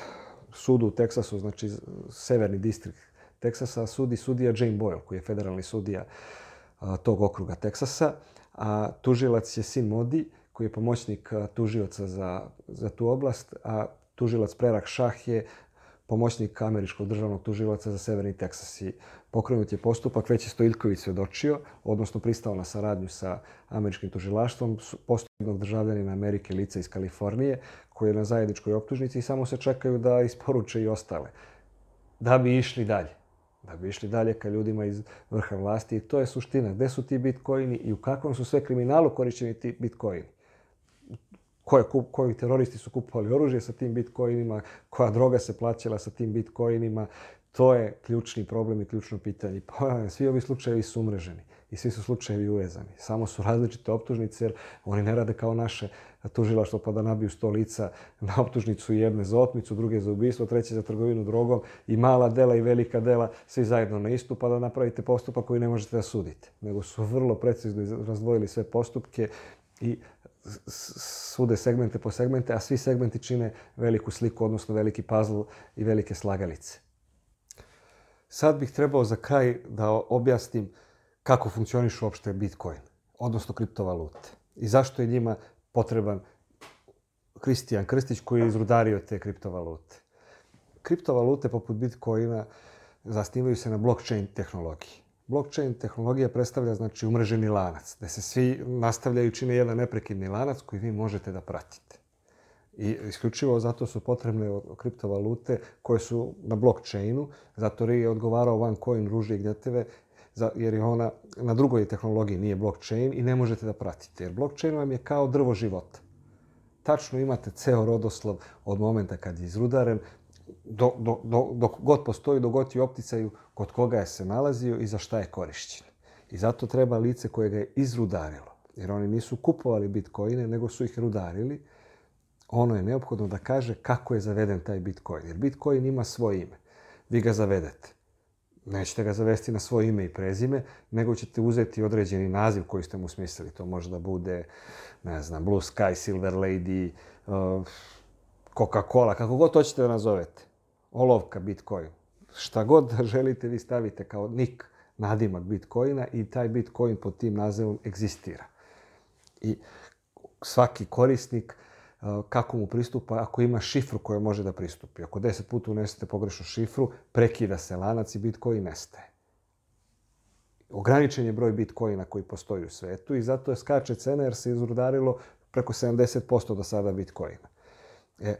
sudu u Teksasu, znači severni distrikt Teksasa, sudi sudija Jane Boyle, koji je federalni sudija tog okruga Teksasa. A tužilac je sin Modi, koji je pomoćnik tužioca za, za tu oblast, a tužilac Prerak Šah je pomoćnik američkog državnog tužilaca za severni Teksas. I pokrenut je postupak, već je Stojiljković svjedočio, odnosno pristao na saradnju sa američkim tužilaštvom, postupak državljanina Amerike, lica iz Kalifornije, koji je na zajedničkoj optužnici i samo se čekaju da isporuče i ostale, da bi išli dalje. Da bi išli dalje ka ljudima iz vrha vlasti. I to je suština. Gde su ti bitcoini i u kakvom su sve kriminalu korišćeni ti bitcoini? Koje, koji teroristi su kupovali oružje sa tim bitcoinima? Koja droga se plaćala sa tim bitcoinima? To je ključni problem i ključno pitanje. Pa, svi ovi slučajevi su umreženi i svi su slučajevi uvezani. Samo su različite optužnice jer oni ne rade kao naše tužilaštvo pa da nabiju sto lica na optužnicu, jedne za otmicu, druge za ubistvo, treće za trgovinu drogom i mala dela i velika dela, svi zajedno na istu, pa da napravite postupak koji ne možete da sudite. Nego su vrlo precizno razdvojili sve postupke i sude segmente po segmente, a svi segmenti čine veliku sliku, odnosno veliki puzzle i velike slagalice. Sad bih trebao za kraj da objasnim kako funkcioniš uopšte Bitcoin, odnosno kriptovalute. I zašto je njima potreban Kristijan Krstić koji je izrudario te kriptovalute. Kriptovalute poput Bitcoina zasnivaju se na blockchain tehnologiji. Blockchain tehnologija predstavlja znači umreženi lanac, gde se svi nastavljaju i čine jedan neprekidni lanac koji vi možete da pratite. I isključivo zato su potrebne kriptovalute koje su na blockchainu, zato je odgovarao OneCoin Ruži Ignjateve, jer je ona na drugoj tehnologiji, nije blockchain i ne možete da pratite. Jer blockchain vam je kao drvo života. Tačno imate ceo rodoslov od momenta kad je izrudaren, do, do, do, dok god postoji, dok god je opticaju, kod koga je se nalazio i za šta je korišćen. I zato treba lice koje ga je izrudarilo. Jer oni nisu kupovali bitcoine, nego su ih rudarili. Ono je neophodno da kaže kako je zaveden taj bitcoin. Jer bitcoin ima svoje ime. Vi ga zavedete. Nećete ga zavesti na svoje ime i prezime, nego ćete uzeti određeni naziv koji ste mu smislili. To može da bude, ne znam, Blue Sky, Silver Lady, Coca-Cola, kako god to ćete da nazovete. Olovka Bitcoin. Šta god želite, vi stavite kao nik, nadimak Bitcoina i taj Bitcoin pod tim nazivom egzistira. I svaki korisnik kako mu pristupa, ako ima šifru koja može da pristupi. Ako deset puta unesete pogrešnu šifru, prekida se lanac i Bitcoin nestaje. Ograničen je broj Bitcoina koji postoji u svetu i zato je skače cena jer se izrudarilo preko sedamdeset posto do sada Bitcoina. E,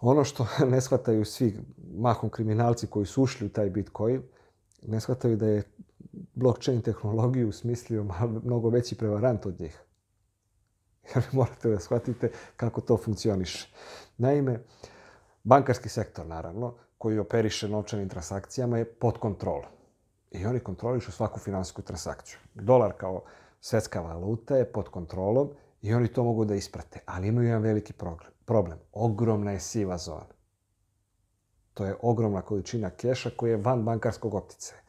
ono što ne shvataju svi mahom kriminalci koji su ušli u taj Bitcoin, ne shvataju da je blockchain tehnologiju usmislio mnogo veći prevarant od njih. Jer vi morate da shvatite kako to funkcioniše. Naime, bankarski sektor, naravno, koji operiše novčanim transakcijama je pod kontrolom. I oni kontrolišu svaku finansijsku transakciju. Dolar kao svetska valuta je pod kontrolom i oni to mogu da isprate. Ali imaju jedan veliki problem. Ogromna je siva zona. To je ogromna količina keša koja je van bankarskog opticaja.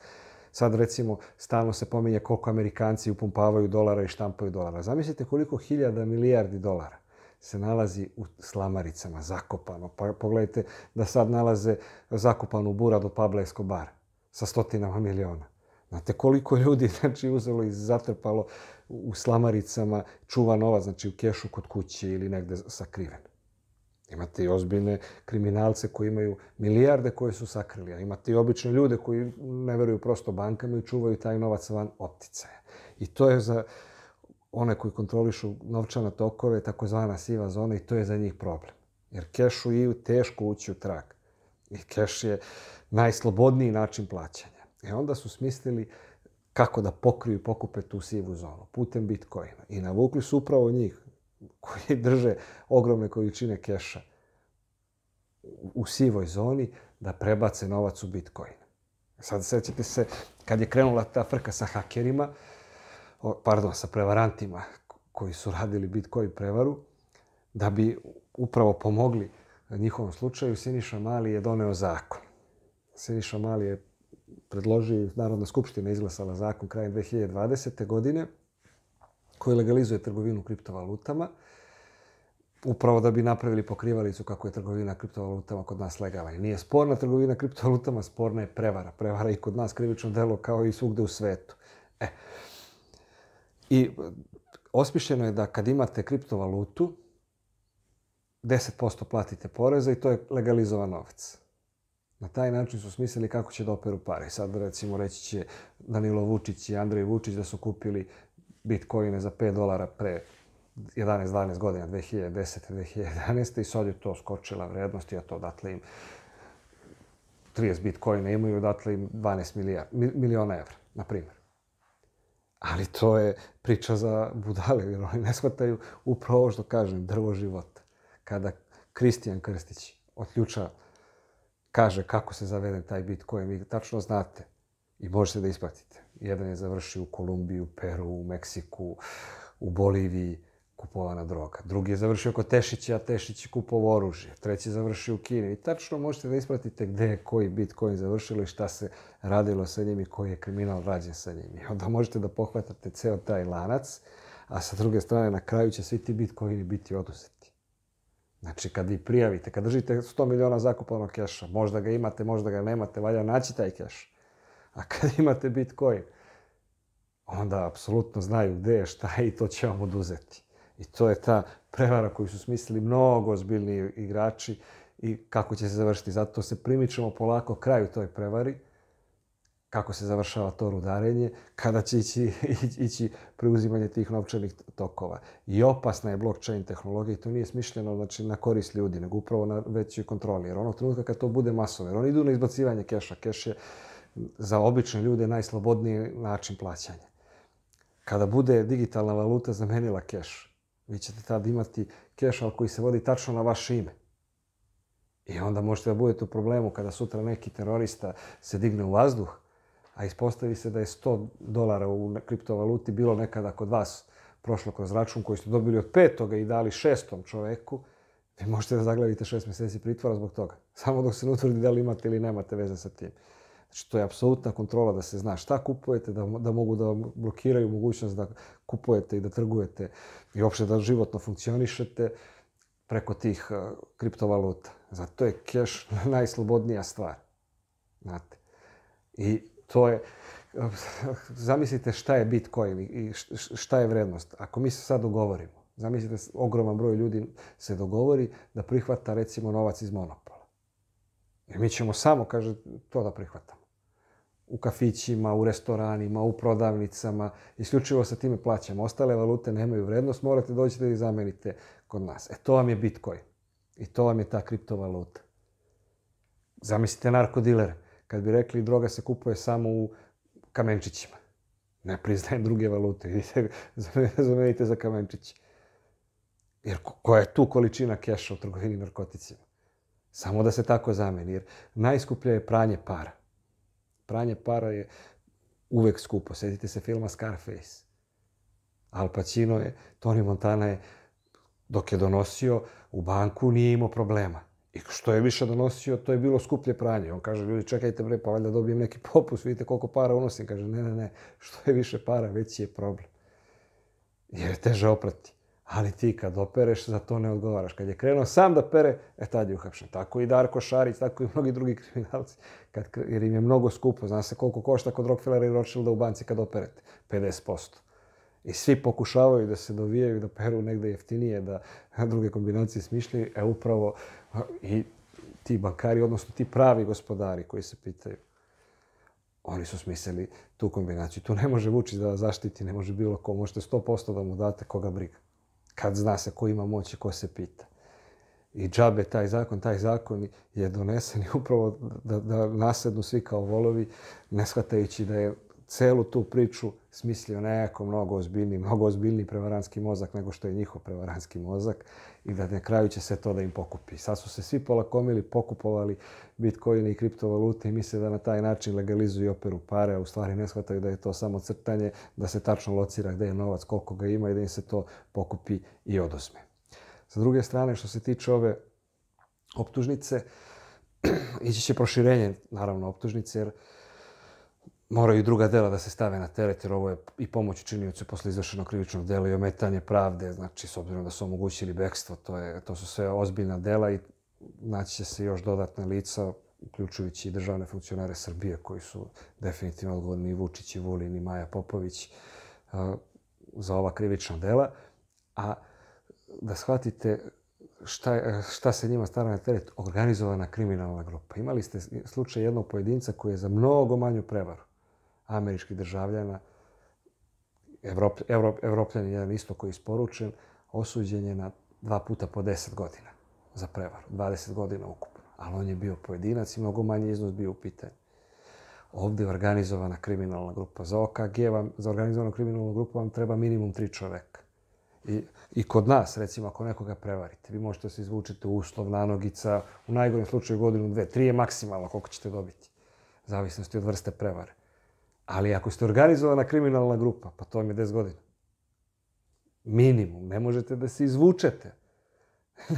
Sad, recimo, stalno se pominje koliko Amerikanci upumpavaju dolara i štampaju dolara. Zamislite koliko hiljada milijardi dolara se nalazi u slamaricama, zakopano. Pa pogledajte da sad nalaze zakopanu bura do Pablo Escobar sa stotinama miliona. Znate koliko ljudi, znači, uzelo i zatrpalo u slamaricama, čuva novac, znači u kešu kod kuće ili negde sakriven. Imate i ozbiljne kriminalce koji imaju milijarde koje su sakrili, a imate i obične ljude koji ne veruju prosto bankama i čuvaju taj novac van opticaja. I to je za one koji kontrolišu novčane tokove, takozvana siva zona, i to je za njih problem. Jer kešu je teško ući u trag. I keš je najslobodniji način plaćanja. I onda su smislili kako da pokriju i pokupe tu sivu zonu putem bitcoina. I navukli su upravo njih koji drže ogromne količine keša u sivoj zoni da prebace novac u Bitcoin. Sad sećate se kad je krenula ta frka sa hakerima, pardon, sa prevarantima koji su radili Bitcoin prevaru, da bi upravo pomogli njihovom slučaju, Siniša Mali je doneo zakon. Siniša Mali je predložio, Narodna skupština izglasala zakon krajem dve hiljade dvadesete godine koji legalizuje trgovinu kriptovalutama upravo da bi napravili pokrivalicu kako je trgovina kriptovalutama kod nas legalna. I nije sporna trgovina kriptovalutama, sporna je prevara. Prevara je i kod nas krivično delo kao i svugde u svetu. E. I osmišljeno je da kad imate kriptovalutu, deset posto platite poreza i to je legalizovan novac. Na taj način su smislili kako će da operu pare. Sad, recimo, reći će Danilo Vučić i Andrej Vučić da su kupili bitcoine za pet dolara pre jedanaest dvanaest godina, dve hiljade desete dve hiljade jedanaeste i sad je to skočila vrednost i ja to odatle im trideset bitcoina imaju, odatle im dvanaest miliona evra, na primjer. Ali to je priča za budale, jer oni ne shvataju upravo što kažem, drvo života. Kada Kristijan Krstić otključa kaže kako se zavede taj bitcoin, vi tačno znate i možete da isplatite. Jedan je završio u Kolumbiji, u Peru, u Meksiku, u Boliviji kupovana droga. Drugi je završio kod Tešića, a Tešić je kupovao oružje. Treći je završio u Kini. I tačno možete da ispratite gde je koji bitcoin završilo i šta se radilo sa njim i koji je kriminal rađen sa njim. I onda možete da pohvatate ceo taj lanac, a sa druge strane na kraju će svi ti bitcoini biti oduzeti. Znači kad vi prijavite, kad držite sto miliona zakupanog keša, možda ga imate, možda ga nemate, valja naći taj keš. A kad imate bitcoin, onda apsolutno znaju gde je, šta je i to će vam oduzeti. I to je ta prevara koju su smislili mnogo ozbiljni igrači i kako će se završiti. Zato se primičemo polako kraju toj prevari, kako se završava to rudarenje, kada će ići, ići preuzimanje tih novčanih tokova. I opasna je blockchain tehnologija i to nije smišljeno znači, na korist ljudi, nego upravo na većoj kontroli. Jer onog trenutka kad to bude masovno, jer oni idu na izbacivanje keša. Keš je za obične ljude najslobodniji način plaćanja. Kada bude digitalna valuta zamenila keš, vi ćete tad imati keš, ali koji se vodi tačno na vaše ime. I onda možete da budete u problemu kada sutra neki terorista se digne u vazduh, a ispostavi se da je sto dolara u kriptovaluti bilo nekada kod vas prošlo kroz račun koji ste dobili od petoga i dali šestom čoveku, vi možete da zaglavite šest mjeseci pritvora zbog toga. Samo dok se ne utvrdi da li imate ili nemate veze sa tim. Znači, to je apsolutna kontrola da se zna šta kupujete, da, da mogu da vam blokiraju mogućnost da kupujete i da trgujete i uopšte da životno funkcionišete preko tih uh, kriptovaluta. Zato je keš najslobodnija stvar. Znate? I to je... Zamislite šta je Bitcoin i šta je vrednost. Ako mi se sad dogovorimo, zamislite ogroman broj ljudi se dogovori da prihvata recimo novac iz monopola. I mi ćemo samo, kaže, to da prihvatamo. U kafićima, u restoranima, u prodavnicama, isključivo sa time plaćamo. Ostale valute nemaju vrednost, morate doći da ih zamenite kod nas. E to vam je Bitcoin i to vam je ta kriptovaluta. Zamislite narkodilere, kad bi rekli droga se kupuje samo u kamenčićima. Ne priznajem druge valute, vidite, zamenite za kamenčiće. Jer koja je tu količina keša u trgovini narkoticima? Samo da se tako zameni, jer najskuplje je pranje para. Pranje para je uvek skupo. Sjetite se filma Scarface. Al Pacino je, Tony Montana je, dok je donosio u banku, nije imao problema. I što je više donosio, to je bilo skuplje pranje. On kaže, ljudi, čekajte bre, pa valjda dobijem neki popust, vidite koliko para unosim. Kaže, ne, ne, ne, što je više para, veći je problem. Jer je teže oprati. Ali ti kad opereš, za to ne odgovaraš. Kad je krenuo sam da pere, e tad je uhapšen. Tako i Darko Šarić, tako i mnogi drugi kriminalci. Kad, jer im je mnogo skupo. Zna se koliko košta kod Rockefellera i Rothschilda u banci kad operete. pedeset posto. I svi pokušavaju da se dovijaju, da peru negde jeftinije, da druge kombinacije smišljaju. E upravo i ti bankari, odnosno ti pravi gospodari koji se pitaju. Oni su smislili tu kombinaciju. Tu ne može Vučić da zaštiti, ne može bilo ko. Možete sto posto da mu date, koga briga. Kad zna se ko ima moć i ko se pita. I džabe taj zakon, taj zakon je donesen i upravo da, da nasednu svi kao volovi, ne shvatajući da je celu tu priču smislio neko mnogo ozbiljni, mnogo ozbiljni prevaranski mozak nego što je njihov prevaranski mozak i da na kraju će se to da im pokupi. Sad su se svi polakomili, pokupovali bitcoine i kriptovalute i misle da na taj način legalizuju i operu pare, a u stvari ne shvataju da je to samo crtanje, da se tačno locira gde je novac, koliko ga ima i da im se to pokupi i oduzme. Sa druge strane, što se tiče ove optužnice, ići će proširenje, naravno, optužnice, jer moraju i druga dela da se stave na teret, jer ovo je i pomoć činiocu posle izvršenog krivičnog dela i ometanje pravde, znači s obzirom da su omogućili bekstvo, to je, to su sve ozbiljna dela i naći će se još dodatne lica, uključujući i državne funkcionare Srbije koji su definitivno odgovorni, i Vučić, i Vulin, i Maja Popović, za ova krivična dela. A da shvatite šta, šta se njima stavlja na teret, organizovana kriminalna grupa. Imali ste slučaj jednog pojedinca koji je za mnogo manju prevaru američkih državljana, Evrop, Evrop, Evropljan je jedan isto koji je isporučen, osuđen je na dva puta po deset godina za prevaru, dvadeset godina ukupno. Ali on je bio pojedinac i mnogo manji iznos bio u pitanju. Ovdje je organizovana kriminalna grupa. Za O K G vam, za organizovanu kriminalnu grupu vam treba minimum tri čoveka. I, I kod nas, recimo, ako nekoga prevarite, vi možete se izvučiti uslov, nanogica, u najgorem slučaju godinu, dve, tri je maksimalno koliko ćete dobiti. Zavisnosti od vrste prevare. Ali ako ste organizovana kriminalna grupa, pa to vam je deset godina. Minimum. Ne možete da se izvučete.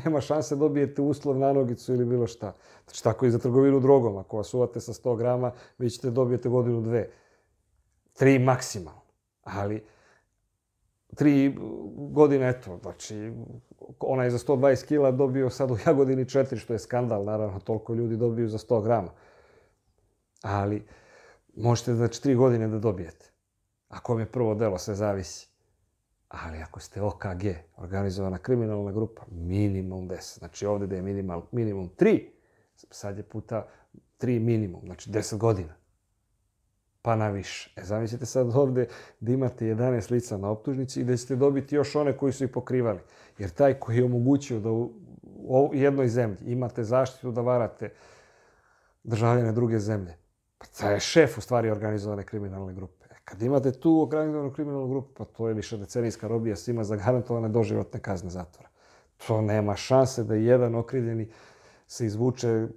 Nema šanse da dobijete uslov, nanogicu ili bilo šta. Znači, tako i za trgovinu drogom. Ako vas uvate sa sto grama, vi ćete dobijete godinu, dve. Tri maksimalno. Ali tri godine, eto, znači, ona je za sto dvadeset kila dobio sad u Jagodini četiri, što je skandal, naravno, toliko ljudi dobiju za sto grama. Ali možete, znači, tri godine da dobijete. Ako vam je prvo delo, sve zavisi. Ali ako ste O K G, organizovana kriminalna grupa, minimum deset. Znači ovdje da je minimal, minimum tri, sad je puta tri minimum, znači deset godina. Pa na više. E, zamislite sad ovdje da imate jedanaest lica na optužnici i da ćete dobiti još one koji su ih pokrivali. Jer taj koji je omogućio da u jednoj zemlji imate zaštitu da varate državljane druge zemlje, pa taj je šef u stvari organizovane kriminalne grupe. Kad imate tu organizovanu kriminalnu grupu, pa to je više decenijska robija, svima zagarantovane doživotne kazne zatvora. To nema šanse da jedan okrivljeni se izvuče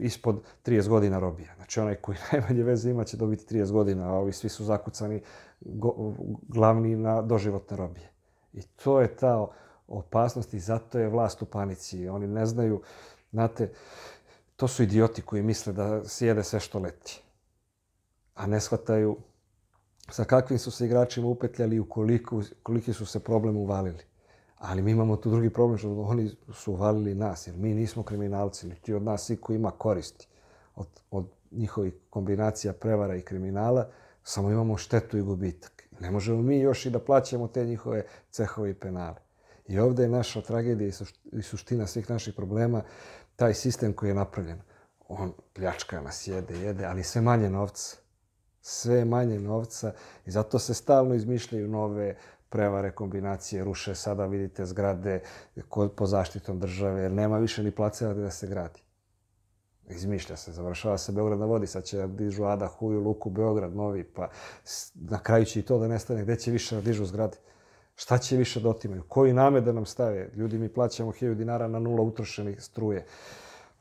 ispod trideset godina robija. Znači onaj koji najmanje veze ima će dobiti trideset godina, a ovi svi su zakucani glavni na doživotne robije. I to je ta opasnost i zato je vlast u panici. Oni ne znaju, znate, to su idioti koji misle da sjede sve što leti, a ne shvataju sa kakvim su se igračima upetljali i u koliki su se problem uvalili. Ali mi imamo tu drugi problem, što oni su uvalili nas, jer mi nismo kriminalci, niti od nas iko ima koristi od, od njihovih kombinacija prevara i kriminala, samo imamo štetu i gubitak. Ne možemo mi još i da plaćamo te njihove cehove i penale. I ovdje je naša tragedija i suština svih naših problema, taj sistem koji je napravljen. On pljačka nas, jede, jede, ali sve manje novca. Sve manje novca i zato se stalno izmišljaju nove prevare, kombinacije, ruše. Sada vidite zgrade po zaštitom države, jer nema više ni placeva da se gradi. Izmišlja se, završava se Beograd na vodi, sad će da dižu Adahu i Luku, Beograd novi, pa na kraju će i to da nestane. Gde će više da dižu zgrade? Šta će više da otimaju? Koji namet da nam stave? Ljudi, mi plaćamo hiljadu dinara na nula utrošenih struje.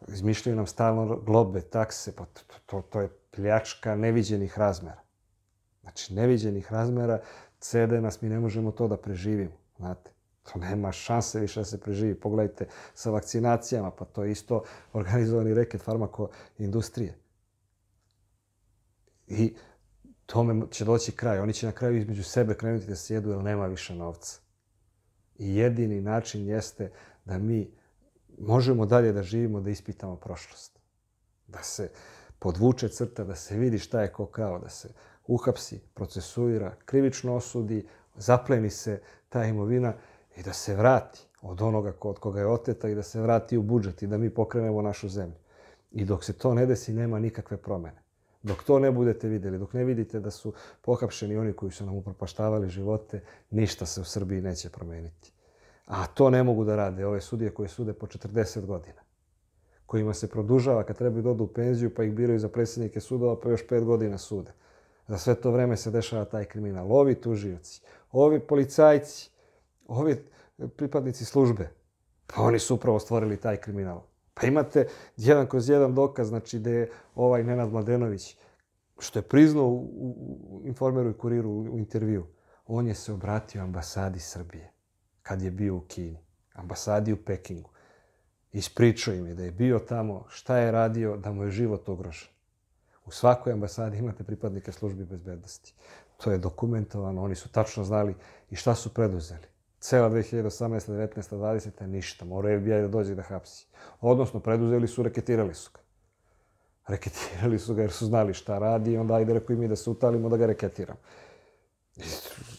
Izmišljaju nam stalno globe, takse, pa to, to, to je pljačka neviđenih razmera. Znači, neviđenih razmera, cede nas, mi ne možemo to da preživimo. Znate, to nema šanse više da se preživi. Pogledajte sa vakcinacijama, pa to je isto organizovani reket farmakoindustrije. I tome će doći kraj. Oni će na kraju između sebe krenuti da se jedu, jer nema više novca. I jedini način jeste da mi možemo dalje da živimo, da ispitamo prošlost. Da se podvuče crta, da se vidi šta je ko krao, da se uhapsi, procesuira, krivično osudi, zapleni se ta imovina i da se vrati od onoga od koga je oteta i da se vrati u budžet i da mi pokrenemo našu zemlju. I dok se to ne desi, nema nikakve promjene. Dok to ne budete vidjeli, dok ne vidite da su pohapšeni oni koji su nam upropaštavali živote, ništa se u Srbiji neće promijeniti. A to ne mogu da rade ove sudije koje sude po četrdeset godina, kojima se produžava kad trebaju da odu u penziju, pa ih biraju za predsjednike sudova, pa još pet godina sude. Za sve to vreme se dešava taj kriminal. Ovi tužioci, ovi policajci, ovi pripadnici službe, pa oni su upravo stvorili taj kriminal. Pa imate jedan kroz jedan dokaz, znači da je ovaj Nenad Mladenović, što je priznao u Informeru i Kuriru u intervju, on je se obratio ambasadi Srbije kad je bio u Kini, ambasadi u Pekingu. Ispričao im je da je bio tamo, šta je radio, da mu je život ugrožen. U svakoj ambasadi imate pripadnike službi bezbednosti. To je dokumentovano, oni su tačno znali i šta su preduzeli. Cela dve hiljade osamnaesta, devetnaesta, dvadeseta ništa. Morao F B I da dođe da hapsi. Odnosno, preduzeli su, reketirali su ga. Reketirali su ga jer su znali šta radi i onda ajde rekao i mi da se utalimo da ga reketiramo.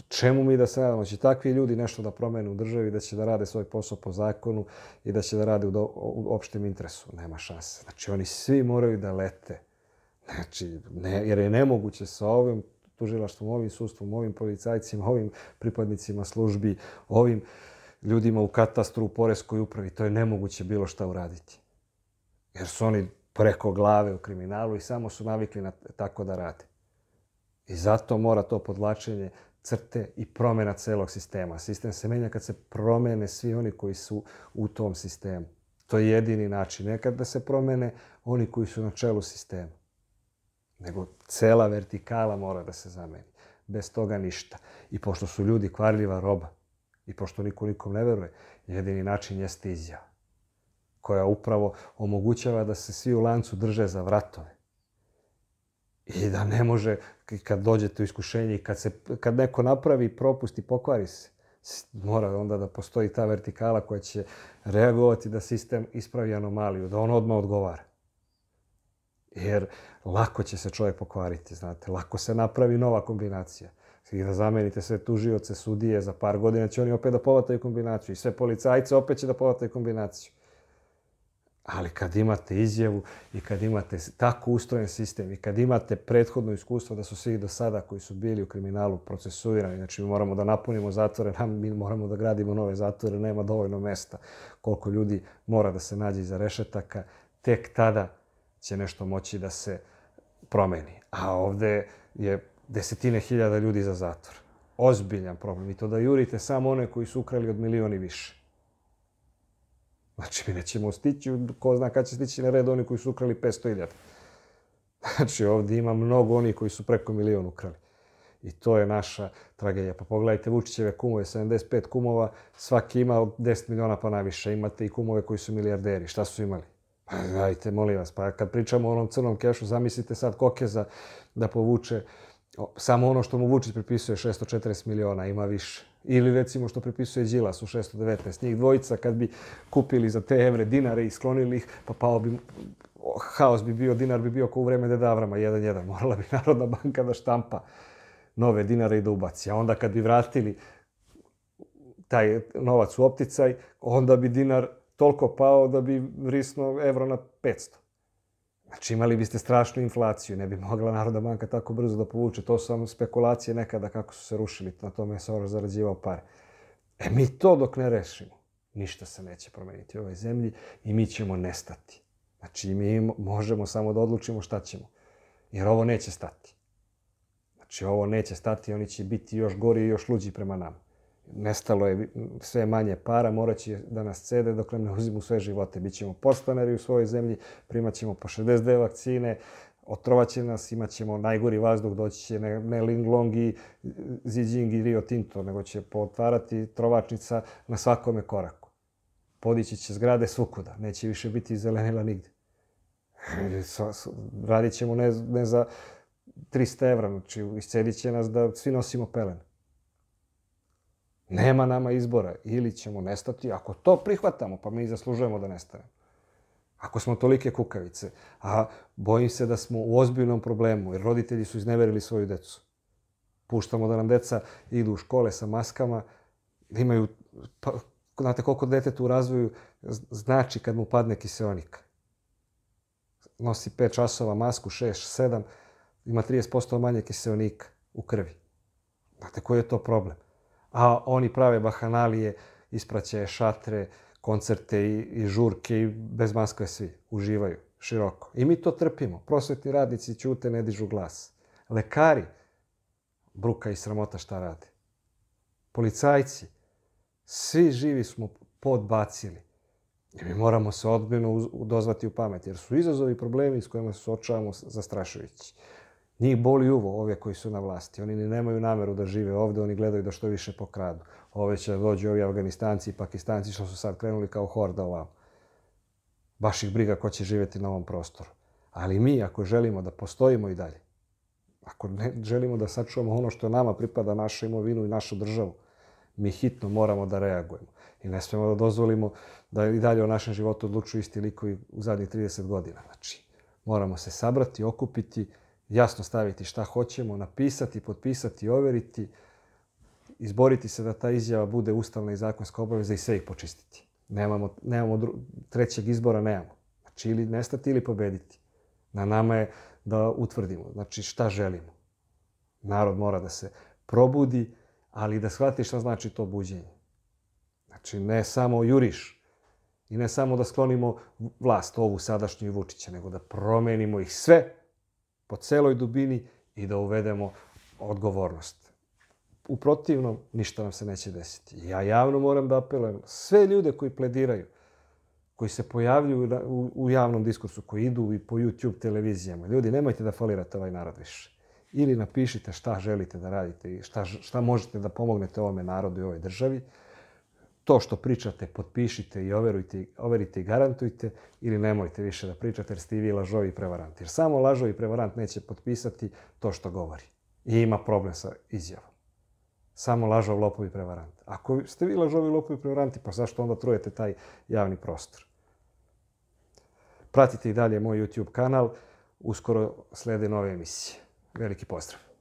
Čemu mi da se nadamo? Će takvi ljudi nešto da promene u državi, da će da rade svoj posao po zakonu i da će da rade u, do, u opštem interesu? Nema šanse. Znači, oni svi moraju da lete. Znači, ne, jer je nemoguće sa ovim tužilaštvom, ovim sudstvom, ovim policajcima, ovim pripadnicima službi, ovim ljudima u katastru, u poreskoj upravi. To je nemoguće bilo šta uraditi. Jer su oni preko glave u kriminalu i samo su navikli na tako da rade. I zato mora to podvlačenje crte i promjena celog sistema. Sistem se menja kad se promene svi oni koji su u tom sistemu. To je jedini način. Nekad da se promene oni koji su na čelu sistema. Nego cela vertikala mora da se zameni. Bez toga ništa. I pošto su ljudi kvarljiva roba i pošto niko nikom ne veruje, jedini način jeste izjava koja upravo omogućava da se svi u lancu drže za vratove. I da ne može, kad dođete u iskušenje i kad, se, kad neko napravi propust i pokvari se, mora onda da postoji ta vertikala koja će reagovati da sistem ispravi anomaliju, da on odmah odgovara. Jer lako će se čovjek pokvariti, znate, lako se napravi nova kombinacija. I da zamenite sve tužioce, sudije, za par godina će oni opet da povataju kombinaciju i sve policajce opet će da povataju kombinaciju. Ali kad imate izjavu i kad imate tako ustrojen sistem i kad imate prethodno iskustvo da su svi do sada koji su bili u kriminalu procesuirani, znači mi moramo da napunimo zatvore, mi moramo da gradimo nove zatvore, nema dovoljno mesta. Koliko ljudi mora da se nađe iza rešetaka, tek tada će nešto moći da se promeni. A ovdje je desetine hiljada ljudi za zatvor. Ozbiljan problem. I to da jurite samo one koji su ukrali od miliona i više. Znači, mi nećemo stići, ko zna kada će stići na red oni koji su ukrali petsto hiljada. Znači, ovdje ima mnogo onih koji su preko milion ukrali. I to je naša tragedija. Pa pogledajte Vučićeve kumove, sedamdeset pet kumova, svaki ima deset miliona pa najviše. Imate i kumove koji su milijarderi. Šta su imali? Pa, dajte, molim vas, pa kad pričamo o onom crnom kešu, zamislite sad Kokeza da povuče samo ono što mu Vučić pripisuje, šesto četrdeset miliona, ima više. Ili recimo što pripisuje Đilas u šesto devetnaest. Njih dvojica kad bi kupili za te evre dinare i sklonili ih, pa pao bi, haos bi bio, dinar bi bio kao u vreme Deda Avrama, jedan jedan. Morala bi Narodna banka da štampa nove dinare i da ubaci. A onda kad bi vratili taj novac u opticaj, onda bi dinar toliko pao da bi risnuo evro na petsto. Znači imali biste strašnu inflaciju, ne bi mogla Narodna banka tako brzo da povuče. To su samo spekulacije nekada kako su se rušili, na tome je Soros zarađivao pare. E mi to dok ne rešimo, ništa se neće promeniti u ovoj zemlji i mi ćemo nestati. Znači mi možemo samo da odlučimo šta ćemo, jer ovo neće stati. Znači ovo neće stati, oni će biti još gori i još luđi prema nama. Nestalo je sve manje para, morat će da nas cede dok nam ne uzimu sve živote. Bićemo podstanari u svojoj zemlji, primat ćemo po šezdeset dve vakcine, otrovat će nas, imat ćemo najgori vazduh, doći će ne, ne Linglong i Zijing i Rio Tinto, nego će pootvarati trovačnica na svakome koraku. Podići će zgrade svukuda, neće više biti zelenila nigde. Radit ćemo ne, ne za trista evra, znači iscedit će nas da svi nosimo pelene. Nema nama izbora. Ili ćemo nestati, ako to prihvatamo, pa mi zaslužujemo da nestanemo. Ako smo tolike kukavice, a bojim se da smo u ozbiljnom problemu, jer roditelji su izneverili svoju decu. Puštamo da nam deca idu u škole sa maskama, imaju, pa, znate koliko detetu u razvoju znači kad mu padne kiseonik. Nosi pet časova masku, šest, sedam, ima trideset posto manje kiseonika u krvi. Znate koji je to problem? A oni prave bahanalije, ispraćaje šatre, koncerte i, i žurke i bez maske svi uživaju široko. I mi to trpimo. Prosvetni radnici ćute, ne dižu glas. Lekari, bruka i sramota šta rade. Policajci, svi živi smo podbacili. I mi moramo se odbjeno dozvati u pamet, jer su izazovi i problemi s kojima se suočavamo zastrašujući. Njih boli uvo, ove koji su na vlasti. Oni ni nemaju nameru da žive ovdje, oni gledaju da što više pokradu. Ove će dođu ovi Afganistanci i Pakistanci što su sad krenuli kao horda ovamo. Baš ih briga ko će živjeti na ovom prostoru. Ali mi, ako želimo da postojimo i dalje, ako ne želimo da sačuvamo ono što nama pripada, našu imovinu i našu državu, mi hitno moramo da reagujemo. I ne smemo da dozvolimo da i dalje o našem životu odlučuju isti likovi u zadnjih trideset godina. Znači, moramo se sabrati, okupiti, jasno staviti šta hoćemo, napisati, potpisati, overiti, izboriti se da ta izjava bude ustavna i zakonska obaveza i sve ih počistiti. Nemamo, nemamo trećeg izbora, nemamo. Znači, ili nestati ili pobediti. Na nama je da utvrdimo, znači, šta želimo. Narod mora da se probudi, ali da shvati šta znači to buđenje. Znači, ne samo juriš i ne samo da sklonimo vlast, ovu sadašnju i Vučića, nego da promenimo ih sve po celoj dubini i da uvedemo odgovornost. U protivnom, ništa nam se neće desiti. Ja javno moram da apelujem sve ljude koji plediraju, koji se pojavljuju u javnom diskursu, koji idu i po YouTube televizijama. Ljudi, nemojte da falirate ovaj narod više. Ili napišite šta želite da radite i šta, šta možete da pomognete ovome narodu i ovoj državi. To što pričate, potpišite i overujte, overite i garantujte, ili nemojte više da pričate jer ste i vi lažovi i prevaranti. Jer samo lažovi i prevarant neće potpisati to što govori i ima problem sa izjavom. Samo lažov, lopov i prevarant. Ako ste vi lažovi, lopovi i prevaranti, pa zašto onda trujete taj javni prostor? Pratite i dalje moj YouTube kanal. Uskoro slede nove emisije. Veliki pozdrav!